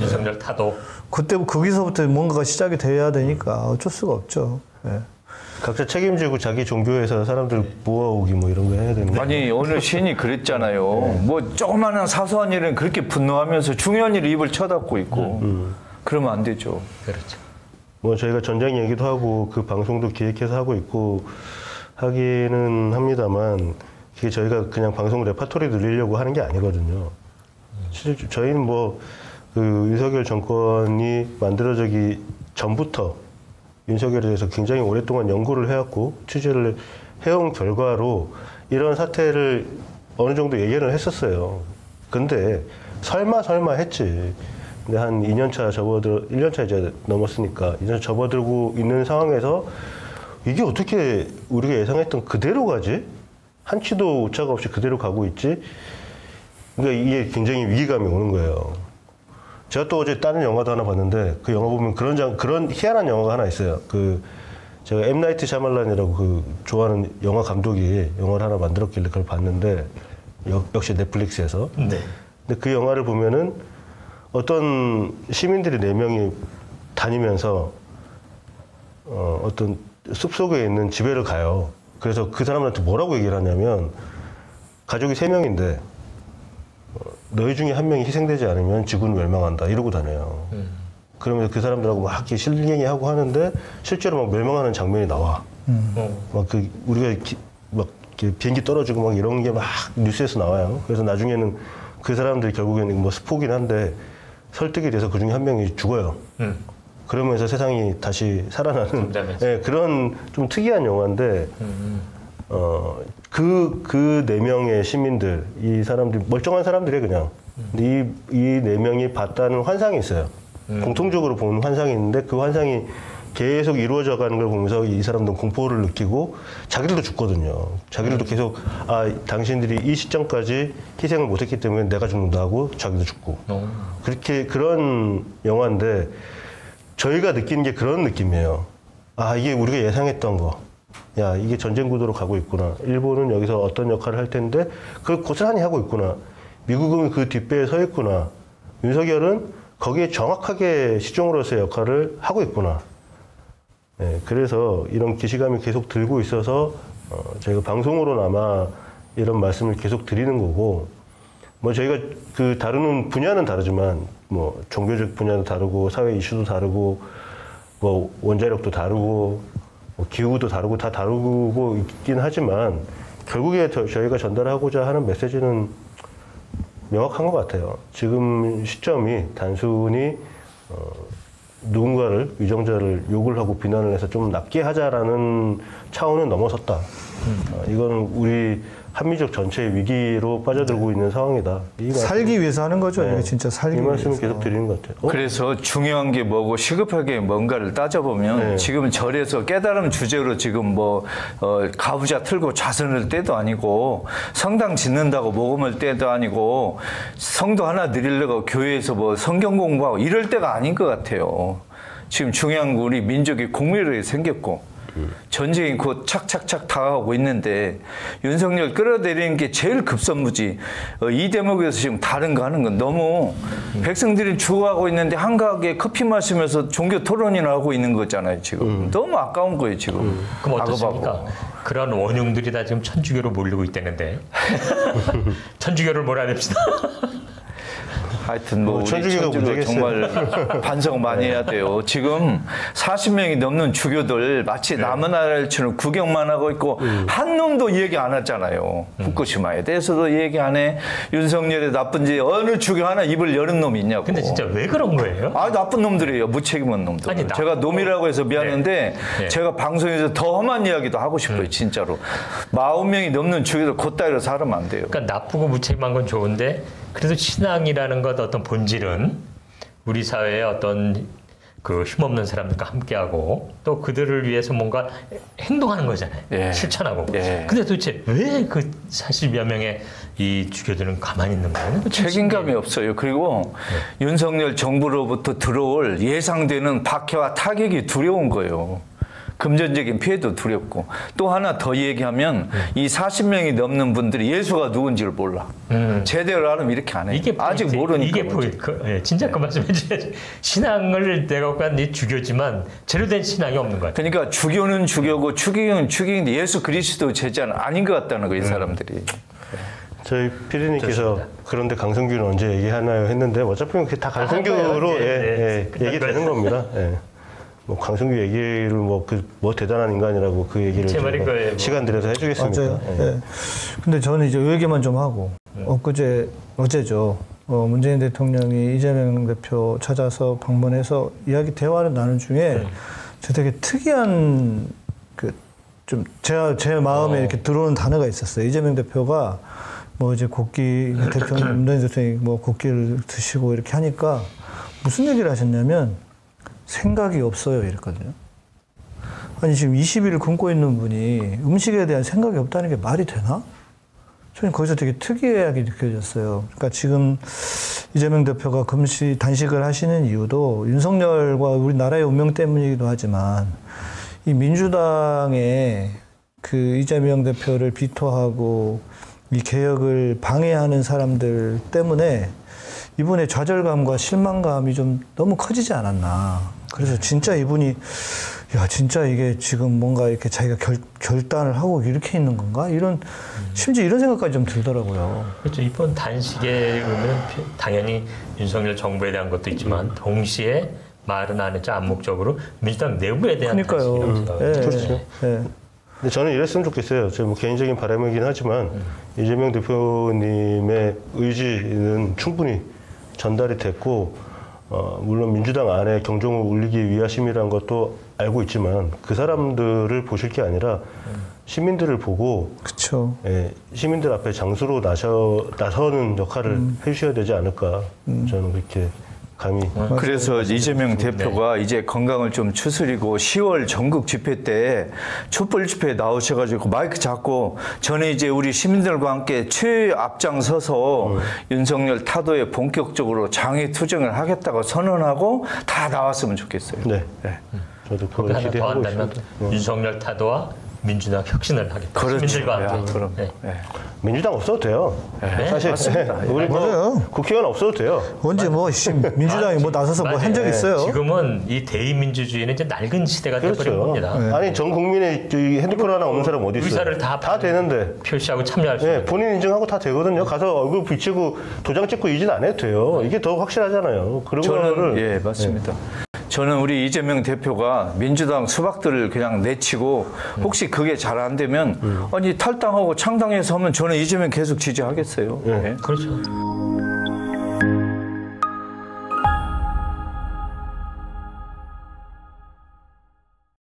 윤석열 타도. 그때 거기서부터 뭔가가 시작이 돼야 되니까 어쩔 수가 없죠. 네. 각자 책임지고 자기 종교에서 사람들 모아오기 뭐 이런 거 해야 되는데. 아니 오늘 시인이 그랬잖아요. 네. 뭐 조그마한 사소한 일은 그렇게 분노하면서 중요한 일을 입을 쳐닫고 있고. 그러면 안 되죠. 그렇죠. 뭐 저희가 전쟁 얘기도 하고 그 방송도 기획해서 하고 있고 하기는 합니다만 이게 저희가 그냥 방송 레파토리 늘리려고 하는 게 아니거든요. 실제 저희는 뭐 그 윤석열 정권이 만들어지기 전부터 윤석열에 대해서 굉장히 오랫동안 연구를 해왔고 취재를 해온 결과로 이런 사태를 어느 정도 예견을 했었어요. 근데 설마 했지. 근데 한 2년차 1년차 이제 넘었으니까 2년차 접어들고 있는 상황에서 이게 어떻게 우리가 예상했던 그대로 가지? 한 치도 오차가 없이 그대로 가고 있지? 그러니까 이게 굉장히 위기감이 오는 거예요. 제가 또 어제 다른 영화도 하나 봤는데 그 영화 보면 그런 희한한 영화가 하나 있어요. 그 제가 M. 나이트 샤말란이라고 그 좋아하는 영화 감독이 영화를 하나 만들었길래 그걸 봤는데 역시 넷플릭스에서. 네. 근데 그 영화를 보면은 어떤 시민들이 4명이 다니면서 어떤 숲속에 있는 집에를 가요. 그래서 그 사람한테 뭐라고 얘기를 하냐면 가족이 3명인데 너희 중에 1명이 희생되지 않으면 지구는 멸망한다 이러고 다녀요. 그러면서 그 사람들하고 막 이렇게 실갱이하고 하는데 실제로 막 멸망하는 장면이 나와. 막 그 우리가 막 비행기 떨어지고 막 이런 게 막 뉴스에서 나와요. 그래서 나중에는 그 사람들이 결국에는 뭐 스포긴 한데 설득이 돼서 그 중에 1명이 죽어요. 그러면서 세상이 다시 살아나는 네, 그런 좀 특이한 영화인데 그 4명의 시민들, 이 사람들이 멀쩡한 사람들이 그냥 근데 이 4명이 봤다는 환상이 있어요. 공통적으로 본 환상이 있는데 그 환상이 계속 이루어져 가는 걸 보면서 이 사람들은 공포를 느끼고 자기들도 죽거든요. 자기들도 계속 아 당신들이 이 시점까지 희생을 못했기 때문에 내가 죽는다 하고 자기도 죽고 그렇게 그런 영화인데 저희가 느끼는 게 그런 느낌이에요. 아 이게 우리가 예상했던 거. 야 이게 전쟁 구도로 가고 있구나. 일본은 여기서 어떤 역할을 할 텐데 그걸 고스란히 하고 있구나. 미국은 그 뒷배에 서 있구나. 윤석열은 거기에 정확하게 시종으로서의 역할을 하고 있구나. 네, 그래서 이런 기시감이 계속 들고 있어서 저희가 방송으로나마 이런 말씀을 계속 드리는 거고 뭐 저희가 그 다루는 분야는 다르지만 뭐 종교적 분야도 다르고 사회 이슈도 다르고 뭐 원자력도 다르고 뭐 기후도 다르고 다 다루고 있긴 하지만 결국에 저희가 전달하고자 하는 메시지는 명확한 것 같아요. 지금 시점이 단순히 누군가를 위정자를 욕을 하고 비난을 해서 좀 낮게 하자라는 차원은 넘어섰다. 이건 우리 한민족 전체의 위기로 빠져들고 있는 상황이다. 살기 위해서 하는 거죠. 네. 진짜 살기 위해서. 이 말씀을 계속 드리는 것 같아요. 그래서 중요한 게 뭐고 시급하게 뭔가를 따져보면 네. 지금 절에서 깨달음 주제로 지금 뭐 가부좌 틀고 좌선을 때도 아니고 성당 짓는다고 모금을 때도 아니고 성도 하나 드리려고 교회에서 뭐 성경 공부하고 이럴 때가 아닌 것 같아요. 지금 중요한 건 우리 민족이 국민으로 생겼고 전쟁이 곧 착착착 다가오고 있는데 윤석열 끌어내리는 게 제일 급선무지 이 대목에서 지금 다른 거 하는 건 너무 백성들이 죽어가고 있는데 한가하게 커피 마시면서 종교 토론이나 하고 있는 거잖아요 지금. 너무 아까운 거예요 지금. 그럼 어떻습니까? 그런 원흉들이 다 지금 천주교로 몰리고 있다는데 천주교를 몰아냅시다. 하여튼 뭐 천주교 정말 반성 많이 해야 돼요. 지금 40명이 넘는 주교들 마치 남의 나라처럼 구경만 하고 있고 한 놈도 얘기 안 하잖아요. 후쿠시마에 대해서도 얘기 안 해. 윤석열의 나쁜지 어느 주교 하나 입을 여는 놈이 있냐고. 근데 진짜 왜 그런 거예요? 아 나쁜 놈들이에요. 무책임한 놈들. 아니, 제가 놈이라고 해서 미안한데 네. 네. 제가 방송에서 더 험한 이야기도 하고 싶어요. 진짜로. 40명이 넘는 주교들 곧다리로 살면 안 돼요. 그러니까 나쁘고 무책임한 건 좋은데 그래서 신앙이라는 것 어떤 본질은 우리 사회의 어떤 그 힘없는 사람들과 함께하고 또 그들을 위해서 뭔가 행동하는 거잖아요. 예. 실천하고. 예. 근데 도대체 왜 그 40여 명의 이 주교들은 가만히 있는 거예요? 책임감이 없어요. 그리고 네. 윤석열 정부로부터 들어올 예상되는 박해와 타격이 두려운 거예요. 금전적인 피해도 두렵고. 또 하나 더 얘기하면 이 40명이 넘는 분들이 예수가 누군지를 몰라. 제대로 알면 이렇게 안 해. 이게 포인트, 아직 모르니까. 이게 포인트. 예, 진짜 네. 그 말씀해 주셔야지. 신앙을 내가 갖는 이 주교지만 제대로 된 신앙이 없는 것 같아요. 그러니까 주교는 주교고 추기경은 추기경인데 예수 그리스도 제자는 아닌 것 같다는 거예요. 이 사람들이. 저희 피디님께서 그런데 강승규는 언제 얘기하나요 했는데 어차피 그게 다 강승규로 얘기되는 겁니다. 예. 뭐 강승규 얘기를 뭐 대단한 인간이라고 그 얘기를 시간 들여서 해주겠습니까? 예. 네. 근데 저는 이제 요 얘기만 좀 하고 어제죠. 문재인 대통령이 이재명 대표 찾아서 방문해서 대화를 나눈 중에 저 되게 특이한 그 좀 제 마음에 이렇게 들어오는 단어가 있었어요. 이재명 대표가 뭐 이제 문재인 대통령이 뭐 국기를 드시고 이렇게 하니까 무슨 얘기를 하셨냐면. 생각이 없어요 이랬거든요. 아니 지금 20일을 굶고 있는 분이 음식에 대한 생각이 없다는 게 말이 되나? 저는 거기서 되게 특이하게 느껴졌어요. 그러니까 지금 이재명 대표가 단식을 하시는 이유도 윤석열과 우리나라의 운명 때문이기도 하지만 이 민주당의 그 이재명 대표를 비토하고 이 개혁을 방해하는 사람들 때문에 이분의 좌절감과 실망감이 좀 너무 커지지 않았나. 그래서 진짜 이분이 진짜 이게 지금 뭔가 이렇게 자기가 결단을 하고 이렇게 있는 건가? 심지어 이런 생각까지 좀 들더라고요. 그렇죠. 이번 단식에 보면 당연히 윤석열 정부에 대한 것도 있지만 동시에 말은 안 했죠. 암묵적으로 민주당 내부에 대한 단식이라고 생각합니다. 그렇죠. 예. 근데 저는 이랬으면 좋겠어요. 제 개인적인 바람이긴 하지만 이재명 대표님의 의지는 충분히 전달이 됐고 물론 민주당 안에 경종을 울리기 위하심이라는 것도 알고 있지만 그 사람들을 보실 게 아니라 시민들을 보고 그쵸. 예, 시민들 앞에 장수로 나서는 역할을 해주셔야 되지 않을까 저는 그렇게 감히. 그래서 이재명 대표가 이제 건강을 좀 추스리고 10월 전국 집회 때 촛불 집회에 나오셔가지고 마이크 잡고 전에 이제 우리 시민들과 함께 최앞장 서서 윤석열 타도에 본격적으로 장애 투쟁을 하겠다고 선언하고 다 나왔으면 좋겠어요. 네. 네. 저도 그걸 기대하고 있습니다. 윤석열 타도와 민주당 혁신을 하겠다. 민주당과 그럼. 네. 네. 민주당 없어도 돼요. 네. 사실 맞습니다. 우리 국회의원 없어도 돼요. 언제 민주당이 나서서 한 적이 있어요. 지금은 이 대의민주주의는 이제 낡은 시대가 되어버린 겁니다. 네. 아니 전 국민의 핸드폰 하나 없는 사람 어디 있어요? 의사를 다 되는데 표시하고 참여할 수 있는. 네. 본인 인증하고 다 되거든요. 가서 얼굴 비치고 도장 찍고 이진 안 해도 돼요. 이게 더 확실하잖아요. 그런 거를 맞습니다. 네. 저는 우리 이재명 대표가 민주당 수박들을 그냥 내치고 혹시 그게 잘 안 되면 탈당하고 창당해서 하면 저는 이재명 계속 지지하겠어요. 네. 그렇죠.